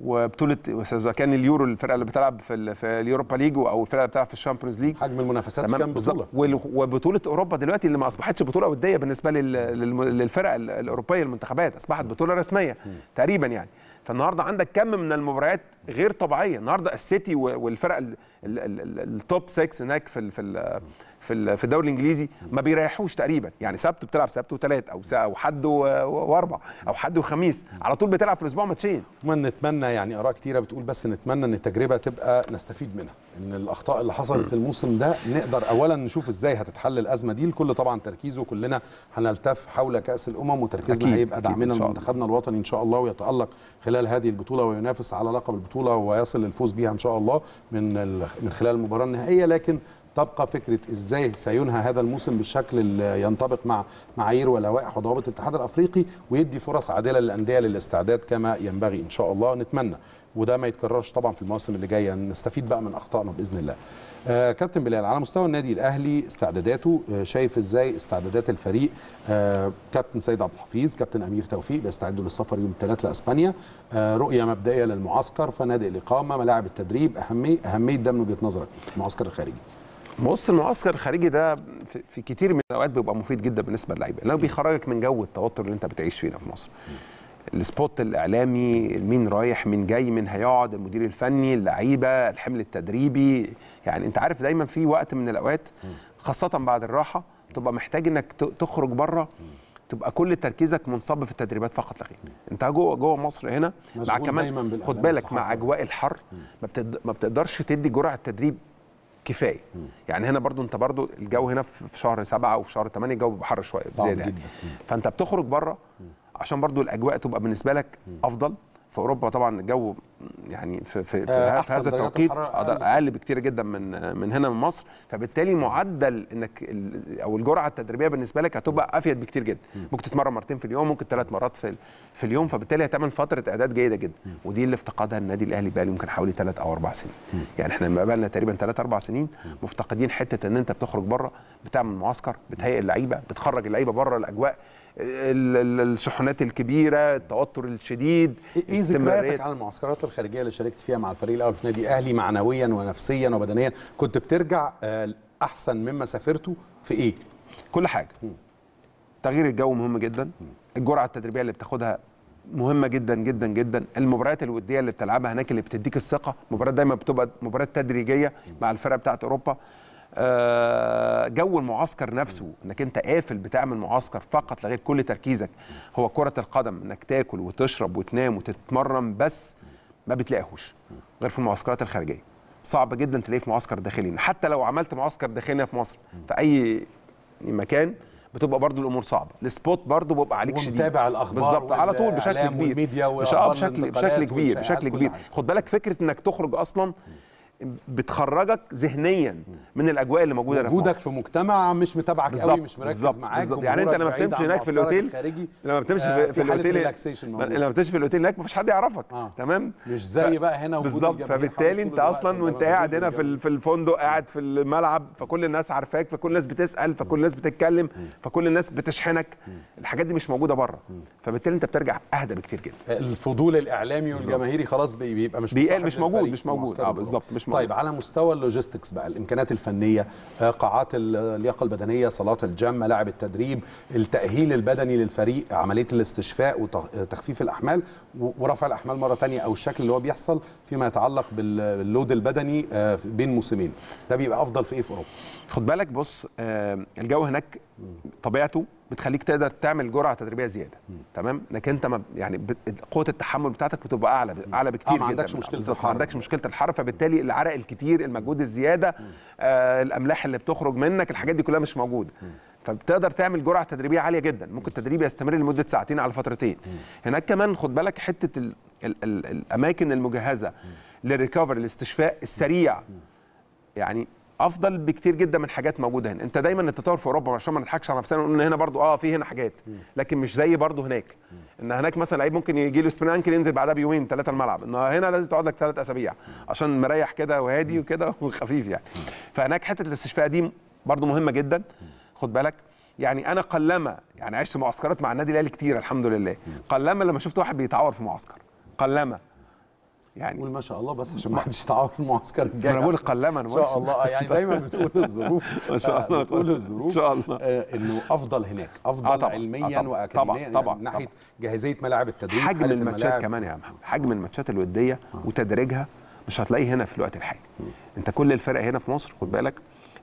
وبطوله اذا كان اليورو الفرقه اللي بتلعب في, في اليوروبا ليج او الفرقه اللي بتلعب في الشامبيونز ليج. حجم المنافسات كام بطوله؟ وبطوله اوروبا دلوقتي اللي ما اصبحتش بطوله وديه بالنسبه للفرق الاوروبيه المنتخبات، اصبحت بطوله رسميه تقريبا يعني. فالنهارده عندك كم من المباريات غير طبيعيه، النهارده السيتي والفرق التوب ستة هناك في في في الدوري الانجليزي ما بيريحوش تقريبا، يعني سبت بتلعب سبت وثلاث او او حد واربع او حد وخميس، على طول بتلعب في الاسبوع ماتشين. نتمنى يعني اراء كتيره بتقول بس نتمنى ان التجربه تبقى نستفيد منها، ان الاخطاء اللي حصلت الموسم ده نقدر اولا نشوف ازاي هتتحل الازمه دي، الكل طبعا تركيزه وكلنا هنلتف حول كاس الامم وتركيزنا هيبقى دعمنا لمنتخبنا الوطني ان شاء الله ويتالق خلال هذه البطوله وينافس على لقب البطوله ويصل للفوز بها ان شاء الله من من خلال المباراه النهائيه. لكن تبقى فكره ازاي سينهى هذا الموسم بالشكل اللي ينطبق مع معايير ولوائح وضوابط الاتحاد الافريقي ويدي فرص عادله للانديه للاستعداد كما ينبغي ان شاء الله. نتمنى وده ما يتكررش طبعا في المواسم اللي جايه، نستفيد بقى من اخطائنا باذن الله. آه كابتن بلال، على مستوى النادي الاهلي استعداداته، آه شايف ازاي استعدادات الفريق؟ آه كابتن سيد عبد الحفيظ، كابتن امير توفيق بيستعدوا للسفر يوم الثلاث لاسبانيا، آه رؤيه مبدئيه للمعسكر، فنادق الاقامه، ملاعب التدريب، اهميه اهميه ده من وجهه نظرك المعسكر الخارجي؟ بص المعسكر الخارجي ده في كتير من الاوقات بيبقى مفيد جدا بالنسبه للعيبه لانه بيخرجك من جو التوتر اللي انت بتعيش فيه في مصر. السبوت الاعلامي، مين رايح مين جاي مين هيقعد، المدير الفني، اللعيبه، الحمل التدريبي، يعني انت عارف دايما في وقت من الاوقات خاصه بعد الراحه تبقى محتاج انك تخرج بره، تبقى كل تركيزك منصب في التدريبات فقط لا غير. انت جوه جوه مصر هنا مع كمان خد بالك مع اجواء الحر ما بتقدرش تدي جرعه تدريب كفايه. يعني هنا برضو انت برضو الجو هنا في شهر سبعة وفي شهر ثمانية الجو بيبقى حر شويه زياده يعني. فانت بتخرج بره عشان برضو الاجواء تبقى بالنسبه لك افضل. في اوروبا طبعا الجو يعني في في, آه في هذا التوقيت اقل بكتير جدا من من هنا من مصر، فبالتالي معدل انك او الجرعه التدريبيه بالنسبه لك هتبقى افيد بكتير جدا. ممكن تتمرن مرتين في اليوم، ممكن ثلاث مرات في في اليوم، فبالتالي هتعمل فتره اعداد جيده جدا. ودي اللي افتقدها النادي الاهلي بقى يمكن حوالي ثلاث او اربع سنين. يعني احنا بقى لنا تقريبا ثلاث اربع سنين مفتقدين حته ان انت بتخرج بره، بتعمل معسكر، بتهيئ اللعيبه، بتخرج اللعيبه بره الاجواء، الشحنات الكبيره، التوتر الشديد. ايه ذكرياتك عن المعسكرات الخارجيه اللي شاركت فيها مع الفريق الاول في نادي اهلي معنويا ونفسيا وبدنيا؟ كنت بترجع احسن مما سافرته في ايه؟ كل حاجه. تغيير الجو مهم جدا، الجرعه التدريبيه اللي بتاخدها مهمه جدا جدا جدا، المباريات الوديه اللي بتلعبها هناك اللي بتديك الثقه، مباريات دايما بتبقى مباريات تدريجيه مع الفرق بتاعت اوروبا. جو المعسكر نفسه انك انت قافل بتعمل معسكر فقط لغير كل تركيزك هو كرة القدم، انك تاكل وتشرب وتنام وتتمرن، بس ما بتلاقيهوش غير في المعسكرات الخارجية. صعب جدا تلاقيه في معسكر داخلي، حتى لو عملت معسكر داخلي في مصر في اي مكان بتبقى برضو الامور صعبه، السبوت برضو بيبقى عليك شديد، ومتابع الاخبار بالظبط على طول بشكل كبير، بشكل بشكل كبير بشكل كبير. خد بالك فكرة انك تخرج اصلا بتخرجك ذهنيا من الاجواء اللي موجوده هناك، وجودك في مجتمع مش متابعك قوي، مش مركز معاك يعني. انت لما بتمشي هناك في الاوتيل، لما بتمشي في, في الاوتيل لما بتمشي في الاوتيل هناك مفيش حد يعرفك آه. تمام، مش زي بقى هنا بالظبط. فبالتالي انت اصلا وانت قاعد هنا في في الفندق، قاعد في الملعب، فكل الناس عارفاك، فكل الناس بتسال، فكل الناس بتتكلم، فكل الناس بتشحنك. الحاجات دي مش موجوده بره، فبالتالي انت بترجع اهدى بكتير جدا. الفضول الاعلامي والجماهيري خلاص بيبقى مش مش موجود مش موجود اه بالظبط. طيب، على مستوى اللوجيستكس بقى، الامكانيات الفنيه، قاعات اللياقه البدنيه، صالات الجيم، ملاعب التدريب، التاهيل البدني للفريق، عمليه الاستشفاء وتخفيف الاحمال ورفع الاحمال مره ثانيه، او الشكل اللي هو بيحصل فيما يتعلق باللود البدني بين موسمين، ده بيبقى افضل في ايه في اوروبا؟ خد بالك، بص، الجو هناك طبيعته بتخليك تقدر تعمل جرعه تدريبيه زياده. مم. تمام، لكن انت ما يعني قوه التحمل بتاعتك بتبقى اعلى اعلى بكتير. آه ما عندكش مشكله الحراره، ما عندكش مشكله الحراره، فبالتالي العرق الكتير، المجهود الزياده، آه الاملاح اللي بتخرج منك، الحاجات دي كلها مش موجوده. مم. فبتقدر تعمل جرعه تدريبيه عاليه جدا، ممكن التدريب يستمر لمده ساعتين على فترتين. مم. هناك كمان خد بالك حته ال ال ال الاماكن المجهزه للريكفري، الاستشفاء السريع، مم. يعني افضل بكتير جدا من حاجات موجوده هنا. انت دايما التطور في اوروبا، عشان ما نضحكش على نفسنا ونقول ان هنا برضو اه في هنا حاجات، لكن مش زي برضو هناك. ان هناك مثلا لعيب ممكن يجي له سبرين انكل ينزل بعدها بيومين ثلاثه الملعب، ان هنا لازم تقعد لك ثلاث اسابيع عشان مريح كده وهادي وكده وخفيف يعني. فهناك حته الاستشفاء دي برضو مهمه جدا، خد بالك. يعني انا قلما يعني عشت معسكرات مع النادي الاهلي كتير الحمد لله، قلما لما شفت واحد بيتعور في معسكر، قلما يعني. قول ما شاء الله بس عشان ما حدش يتعور في المعسكر الجاي. انا بقول قلما، انا ما شاء الله يعني دايما بتقول الظروف ما شاء الله، بتقول الظروف ان شاء الله انه افضل هناك، افضل آه طبعًا. علميا آه واكاديميا طبعا، من ناحيه جاهزيه ملاعب التدريب، حجم الماتشات كمان يا محمد، حجم الماتشات الوديه آه. وتدريجها مش هتلاقيه هنا في الوقت الحالي. م. انت كل الفرق هنا في مصر خد بالك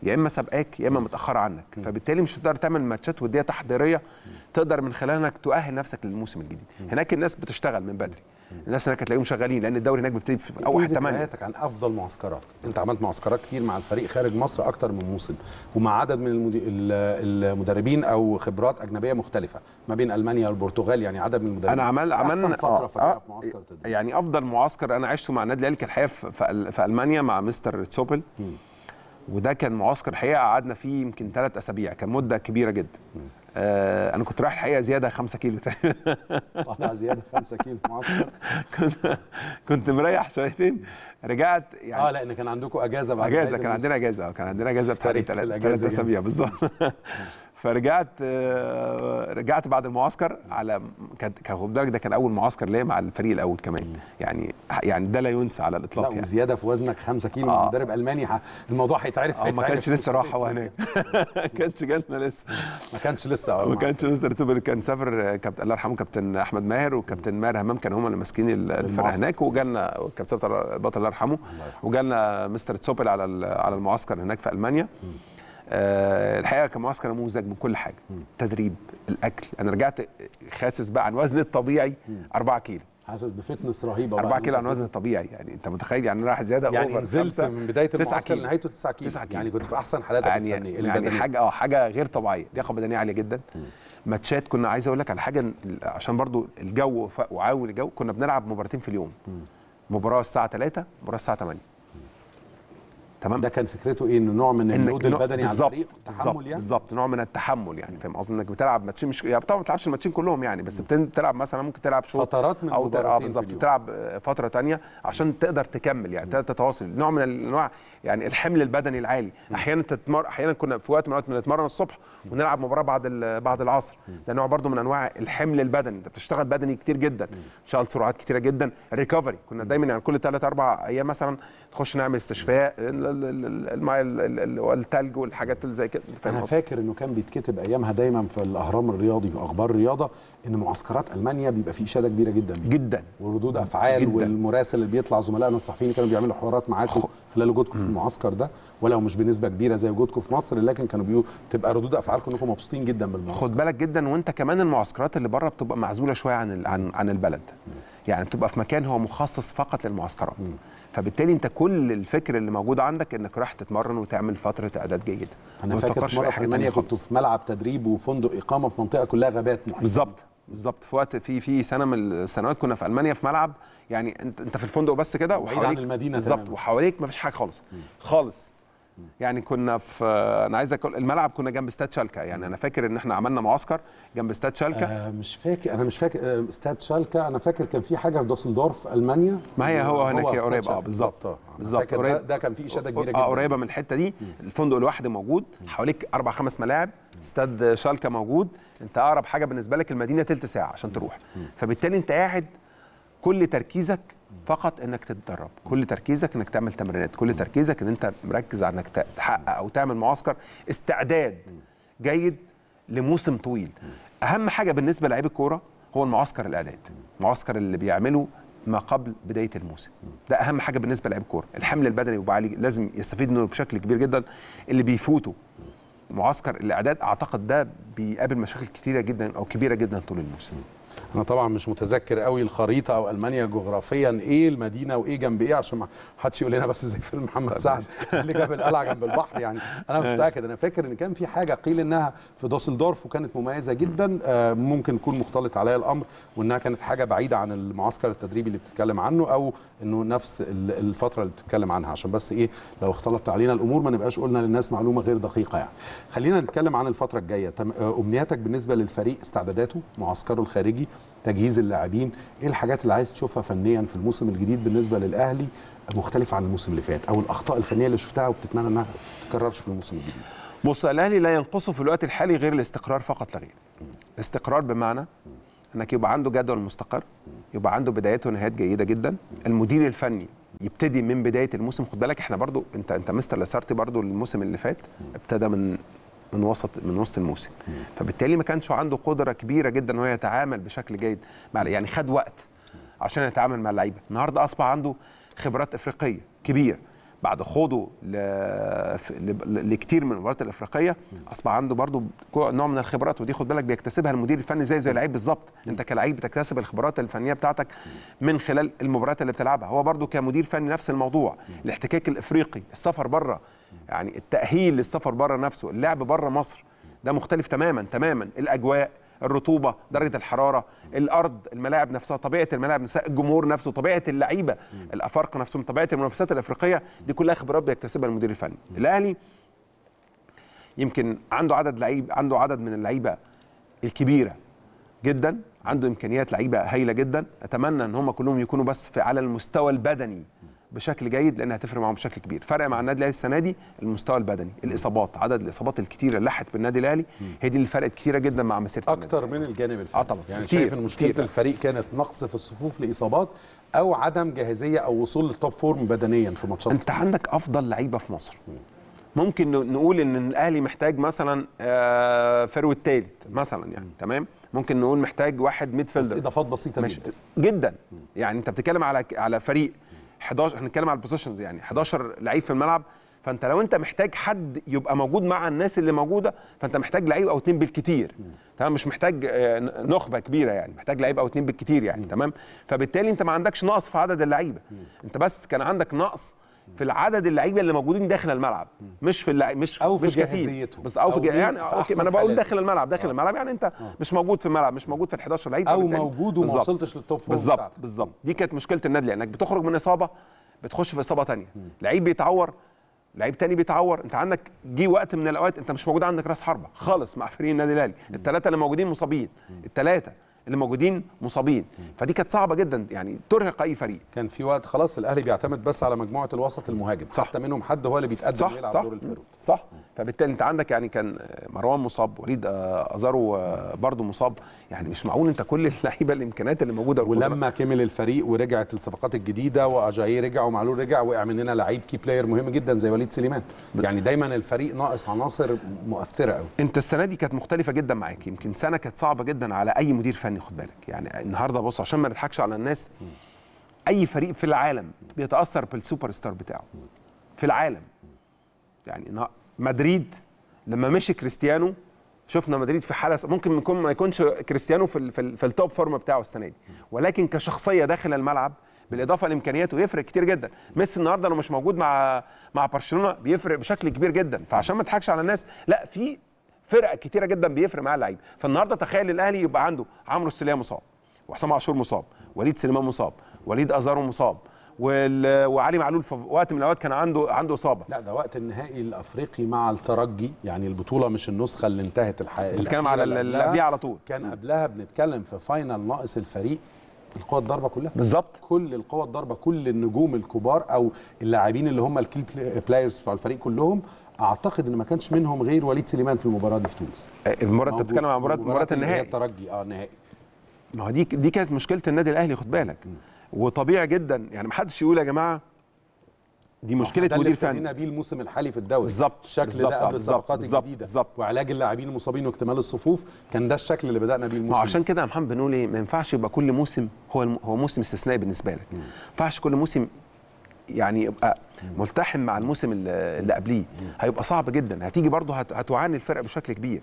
يا اما سابقاك يا اما متاخره عنك، م. فبالتالي مش هتقدر تعمل ماتشات وديه تحضيريه م. تقدر من خلالها انك تؤهل نفسك للموسم الجديد. م. هناك الناس بتشتغل من بدري، الناس هناك هتلاقيهم شغالين لان الدوري هناك بيبتدي في اول ثمانية. حكايتك عن افضل معسكرات، انت عملت معسكرات كتير مع الفريق خارج مصر اكتر من موسم، ومع عدد من المدربين او خبرات اجنبيه مختلفه ما بين المانيا والبرتغال، يعني عدد من المدربين. انا عمل عملنا فتره آه في معسكر تدريب، يعني افضل معسكر انا عشته مع النادي الاهلي كان الحقيقه في, في المانيا مع مستر تسوبل، وده كان معسكر الحقيقه قعدنا فيه يمكن ثلاث اسابيع، كان مده كبيره جدا. م. آه انا كنت رايح الحقيقه زياده خمسة كيلو تاني. طلع زياده خمسة كيلو معسكر. كنت كنت مريح شويتين، رجعت يعني. اه لان كان عندكم اجازه بعد اجازه كان عندنا اجازه كان عندنا اجازه بتاعت ثلاث اسابيع بالظبط. فرجعت آه رجعت بعد المعسكر على كان ده كان اول معسكر ليا مع الفريق الاول كمان، يعني يعني ده لا ينسى على الاطلاق. لا يعني وزياده في وزنك خمسة كيلو آه. مدرب الماني ح... الموضوع هيتعرف. ما كانش لسه راحه هناك، ما كانش جالنا لسه، ما كانش لسه ما كانش لسه تسوبل كان سافر، كابتن الله يرحمه كابتن احمد ماهر وكابتن ماهر همام كانوا هم اللي ماسكين الفرقه هناك، وجالنا كابتن البطل الله يرحمه، وجالنا مستر تسوبل على على المعسكر هناك في المانيا. أه الحقيقه كان معسكر نموذج من كل حاجه، التدريب، الاكل. انا رجعت خاسس بقى عن وزني الطبيعي أربعة كيلو، حاسس بفتنس رهيبه، أربعة كيلو عن وزني الطبيعي، يعني انت متخيل يعني راح زياده يعني اوفر نزلت من بدايه المعسكر لنهايته تسعة كيلو. تسعة كيلو يعني كنت في احسن حالاتك يعني الفنيه يعني البدنيه، حاجه اه حاجه غير طبيعيه، لياقه بدنيه عاليه جدا. م. ماتشات كنا عايز اقول لك على حاجه، عشان برضو الجو وعاون الجو، كنا بنلعب مباراتين في اليوم، م. مباراه الساعه ثلاثة، مباراه الساعه ثمانية. تمام، ده كان فكرته ايه؟ انه نوع من اللود البدني على الفريق، التحمل يعني، بالظبط نوع من التحمل يعني. فاهم قصدي؟ انك بتلعب ماتشين، مش يعني طبعا ما بتلعبش الماتشين كلهم يعني، بس بتلعب مثلا ممكن تلعب شوط فترات من او بالظبط بتلعب فتره ثانيه عشان تقدر تكمل يعني، تقدر تتواصل، نوع من النوع يعني الحمل البدني العالي. احيانا تتمر احيانا كنا في وقت من الوقت بنتمرن الصبح ونلعب مباراه بعد بعد العصر، ده نوع برده من انواع الحمل البدني. انت بتشتغل بدني كتير جدا، بتشتغل سرعات كتيره جدا، ريكفري كنا دايما يعني كل ثلاث اربع ايام مثلا نخش نعمل استشفاء، الماء والثلج والحاجات اللي زي كده. انا فاكر انه كان بيتكتب ايامها دايما في الاهرام الرياضي واخبار الرياضه ان معسكرات المانيا بيبقى فيه اشاده كبيره جدا جدا وردود افعال جداً. والمراسل اللي بيطلع زملائنا الصحفيين كانوا بيعملوا حوارات معاكم خلال وجودكم في المعسكر ده، ولو مش بنسبه كبيره زي وجودكم في مصر، لكن كانوا بتبقى ردود افعالكم انكم مبسوطين جدا بالمعسكر. خد بالك جدا، وانت كمان المعسكرات اللي بره بتبقى معزوله شويه عن عن عن البلد، يعني بتبقى في مكان هو مخصص فقط للمعسكرات. فبالتالي انت كل الفكر اللي موجود عندك انك راح تتمرن وتعمل فتره اعداد جيده. انا فاكر في مره في المانيا كنت في ملعب تدريب وفندق اقامه في منطقه كلها غابات. بالظبط بالظبط، في وقت في في سنه من السنوات كنا في المانيا في ملعب، يعني انت انت في الفندق بس كده وحواليك المدينه بالظبط، وحواليك ما فيش حاجه خالص م. خالص م. يعني كنا في انا عايز اقول الملعب كنا جنب استاد شالكه، يعني انا فاكر ان احنا عملنا معسكر جنب استاد شالكه. آه مش فاكر انا مش فاكر استاد شالكه، انا فاكر كان في حاجه في دوسلدورف المانيا. ما هي هو هناك قريب. اه بالظبط بالظبط، ده كان في اشاده كبيره جدا. اه قريبه من الحته دي. م. الفندق لوحده موجود، حواليك اربع خمس ملاعب، استاد شالكه موجود، انت اقرب حاجه بالنسبه لك المدينه ثلث ساعه عشان تروح. م. فبالتالي انت قاعد كل تركيزك فقط انك تتدرب، كل تركيزك انك تعمل تمرينات، كل تركيزك ان انت مركز على انك تحقق او تعمل معسكر استعداد جيد لموسم طويل. اهم حاجه بالنسبه للاعيب الكوره هو المعسكر الاعداد، المعسكر اللي بيعمله ما قبل بدايه الموسم، ده اهم حاجه بالنسبه للاعيب الكوره. الحمل البدني بيبقى عالي، لازم يستفيد منه بشكل كبير جدا. اللي بيفوته معسكر الاعداد اعتقد ده بيقابل مشاكل كتيره جدا او كبيره جدا طول الموسم. أنا طبعا مش متذكر قوي الخريطة أو ألمانيا جغرافيا إيه المدينة وإيه جنب إيه، عشان ما حدش يقول لنا بس زي فيلم محمد سعد اللي جاب القلعة جنب البحر. يعني أنا مش متأكد، أنا فاكر إن كان في حاجة قيل إنها في دوسلدورف وكانت مميزة جدا، ممكن يكون مختلط عليها الأمر وإنها كانت حاجة بعيدة عن المعسكر التدريبي اللي بتتكلم عنه، أو إنه نفس الفترة اللي بتتكلم عنها، عشان بس إيه لو اختلط علينا الأمور ما نبقاش قلنا للناس معلومة غير دقيقة. يعني خلينا نتكلم عن الفترة الجاية، أمنياتك بالنسبة للفريق، استعداداته، معسكره الخارجي، تجهيز اللاعبين، ايه الحاجات اللي عايز تشوفها فنيا في الموسم الجديد بالنسبه للاهلي مختلف عن الموسم اللي فات، او الاخطاء الفنيه اللي شفتها وبتتمنى انها ما تتكررش في الموسم الجديد؟ بص، الاهلي لا ينقصه في الوقت الحالي غير الاستقرار فقط لا غير. الاستقرار بمعنى انك يبقى عنده جدول مستقر، يبقى عنده بدايات ونهايات جيده جدا، المدير الفني يبتدي من بدايه الموسم. خد بالك احنا برضو انت انت مستر لاسارتي برضو الموسم اللي فات ابتدى من من وسط من وسط الموسم، فبالتالي ما كانش عنده قدره كبيره جدا انه يتعامل بشكل جيد مع، يعني خد وقت عشان يتعامل مع اللعيبه. النهارده اصبح عنده خبرات افريقيه كبيره بعد خوضه ل... لكتير من المباريات الافريقيه، اصبح عنده برضو نوع من الخبرات، ودي خد بالك بيكتسبها المدير الفني زي زي اللعيب بالظبط. انت كلاعب بتكتسب الخبرات الفنيه بتاعتك من خلال المباريات اللي بتلعبها، هو برضو كمدير فني نفس الموضوع. الاحتكاك الافريقي، السفر بره، يعني التأهيل للسفر بره نفسه، اللعب بره مصر، ده مختلف تماما تماما. الأجواء، الرطوبة، درجة الحرارة، الأرض، الملاعب نفسها، طبيعة الملاعب نفسها، الجمهور نفسه، طبيعة اللعيبة، الأفارقة نفسهم، طبيعة المنافسات الأفريقية، دي كلها خبرات بيكتسبها المدير الفني. الأهلي يمكن عنده عدد لعيب، عنده عدد من اللعيبة الكبيرة جدا، عنده إمكانيات لعيبة هايلة جدا، أتمنى إن هم كلهم يكونوا بس في على المستوى البدني بشكل جيد، لأنها هتفرق معاهم بشكل كبير. فرق مع النادي الأهلي السنة دي المستوى البدني، الإصابات، عدد الإصابات الكتيرة اللي لحت بالنادي الأهلي هي دي اللي فرقت كتيرة جدا مع مسيرة أكتر النادي. من الجانب الفني. آه يعني كتير. شايف إن مشكلة الفريق كانت نقص في الصفوف لإصابات أو عدم جاهزية أو وصول للتوب فورم بدنيا في ماتشات. أنت كتير. عندك أفضل لعيبة في مصر. ممكن نقول إن الأهلي محتاج مثلا فروة تالت مثلا، يعني تمام. ممكن نقول محتاج واحد ميد فيلدر. إضافات بسيطة جدا. جدا. يعني أنت بتتكلم على على فريق احد عشر، هنتكلم على البوزيشنز، يعني احد عشر لعيب في الملعب، فانت لو انت محتاج حد يبقى موجود مع الناس اللي موجوده، فانت محتاج لعيب او اتنين بالكتير. تمام، مش محتاج نخبه كبيره، يعني محتاج لعيب او اتنين بالكتير يعني. تمام، فبالتالي انت ما عندكش نقص في عدد اللعيبه، انت بس كان عندك نقص في العدد اللعيبه اللي موجودين داخل الملعب، مش في اللعيب مش أو في مش جاهزيتهم بس، او في جاهزيتهم يعني. اوكي، ما انا بقول داخل الملعب، داخل أوه. الملعب يعني انت أوه. مش موجود في الملعب، مش موجود في ال احد عشر لعيب او موجود وما وصلتش للتوب فور بالظبط بالظبط. دي كانت مشكله النادي، لانك بتخرج من اصابه بتخش في اصابه ثانيه، لعيب بيتعور، لعيب تاني بيتعور، انت عندك جه وقت من الاوقات انت مش موجود عندك راس حربه خالص مع فريق النادي الاهلي، الثلاثه اللي موجودين مصابين، الثلاثه اللي موجودين مصابين، فدي كانت صعبه جدا يعني ترهق اي فريق. كان في وقت خلاص الاهلي بيعتمد بس على مجموعه الوسط المهاجم، صح. حتى منهم حد هو اللي بيتقدم يلعب دور الفيرود، صح. فبالتالي انت عندك يعني كان مروان مصاب، وليد ازارو برضه مصاب، يعني مش معقول انت كل اللعيبه الامكانيات اللي موجوده. ولما كمل الفريق ورجعت الصفقات الجديده واجايري رجع ومعلول رجع، وقع مننا لعيب كي بلاير مهم جدا زي وليد سليمان. يعني دايما الفريق ناقص عناصر مؤثره قوي. انت السنه دي كانت مختلفه جدا معاك، يمكن سنه كانت صعبه جدا على اي مدير فني، خد بالك. يعني النهارده بص عشان ما نضحكش على الناس، اي فريق في العالم بيتاثر بالسوبر ستار بتاعه في العالم. يعني مدريد لما مشي كريستيانو شفنا مدريد في حاله ممكن يكون ما يكونش كريستيانو في في التوب فورمه بتاعه السنه دي، ولكن كشخصيه داخل الملعب بالاضافه لامكانياته يفرق كتير جدا. ميسي النهارده لو مش موجود مع مع برشلونه بيفرق بشكل كبير جدا. فعشان ما نضحكش على الناس، لا في فرقه كتيره جدا بيفرق معاها اللعيب. فالنهارده تخيل الاهلي يبقى عنده عمرو السوليه مصاب، وحسام عاشور مصاب، وليد سليمان مصاب، وليد ازارو مصاب، وعلي معلول في وقت من الاوقات كان عنده عنده اصابه. لا ده وقت النهائي الافريقي مع الترجي، يعني البطوله مش النسخه اللي انتهت الحقيقه، بنتكلم على اللي قبلها على طول. كان قبلها بنتكلم في فاينل ناقص الفريق القوة الضاربة كلها بالظبط، كل القوة الضاربة، كل النجوم الكبار او اللاعبين اللي هم الكي بلايرز بتوع الفريق كلهم. اعتقد ان ما كانش منهم غير وليد سليمان في المباراة دي في تونس. المباراة انت بتتكلم عن مباراة مباراة النهائي الترجي. اه نهائي. ما هو دي دي كانت مشكلة النادي الاهلي، خد بالك. م. وطبيعي جدا يعني ما حدش يقول يا جماعة دي مشكلة مدير فني. ابتدينا بيه الموسم الحالي في الدوري بالظبط، الشكل ده قبل الصفقات الجديدة وعلاج اللاعبين المصابين واكتمال الصفوف، كان ده الشكل اللي بدأنا بيه الموسم. عشان كده يا محمد بنقول ايه، ما ينفعش يبقى كل موسم هو هو موسم استثنائي بالنسبة لك. ما ينفعش كل موسم يعني يبقى ملتحم مع الموسم اللي قبليه، هيبقى صعب جدا، هتيجي برضه هتعاني الفرق بشكل كبير،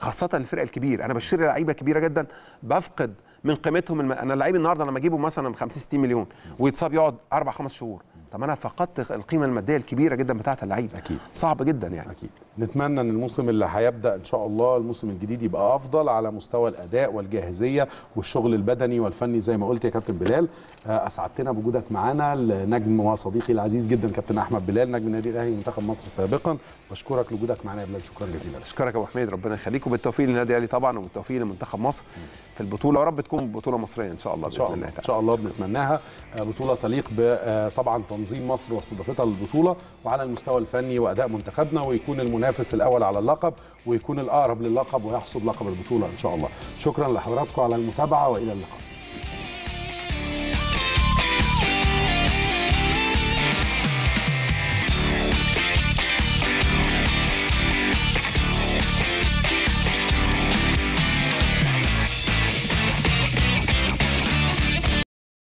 خاصة الفرق الكبير. أنا بشتري لعيبة كبيرة جدا بفقد من قيمتهم الم... أنا اللعيب النهارده لما أجيبه مثلا خمسين ستين مليون ويتصاب يقعد أربع خمس شهور، طب انا فقدت القيمه الماديه الكبيره جدا بتاعه اللعيبه. اكيد صعب جدا يعني. اكيد نتمنى ان الموسم اللي هيبدا ان شاء الله الموسم الجديد يبقى افضل على مستوى الاداء والجاهزيه والشغل البدني والفني زي ما قلت يا كابتن بلال. اسعدتنا بوجودك معانا النجم وصديقي العزيز جدا كابتن احمد بلال نجم النادي الاهلي منتخب مصر سابقا، واشكرك لوجودك معانا يا بلال. شكرا جزيلا. اشكرك يا ابو حميد، ربنا يخليك، وبالتوفيق للنادي الاهلي طبعا وبالتوفيق لمنتخب مصر في البطوله، ورب تكون بطوله مصريه ان شاء الله باذن الله. ان شاء الله بنتمناها، بطوله تليق طبعا تنظيم مصر واستضافتها للبطوله وعلى المستوى الفني واداء منتخبنا، ويكون المنافس الاول على اللقب ويكون الاقرب للقب ويحصد لقب البطوله ان شاء الله. شكرا لحضراتكم على المتابعه والى اللقاء.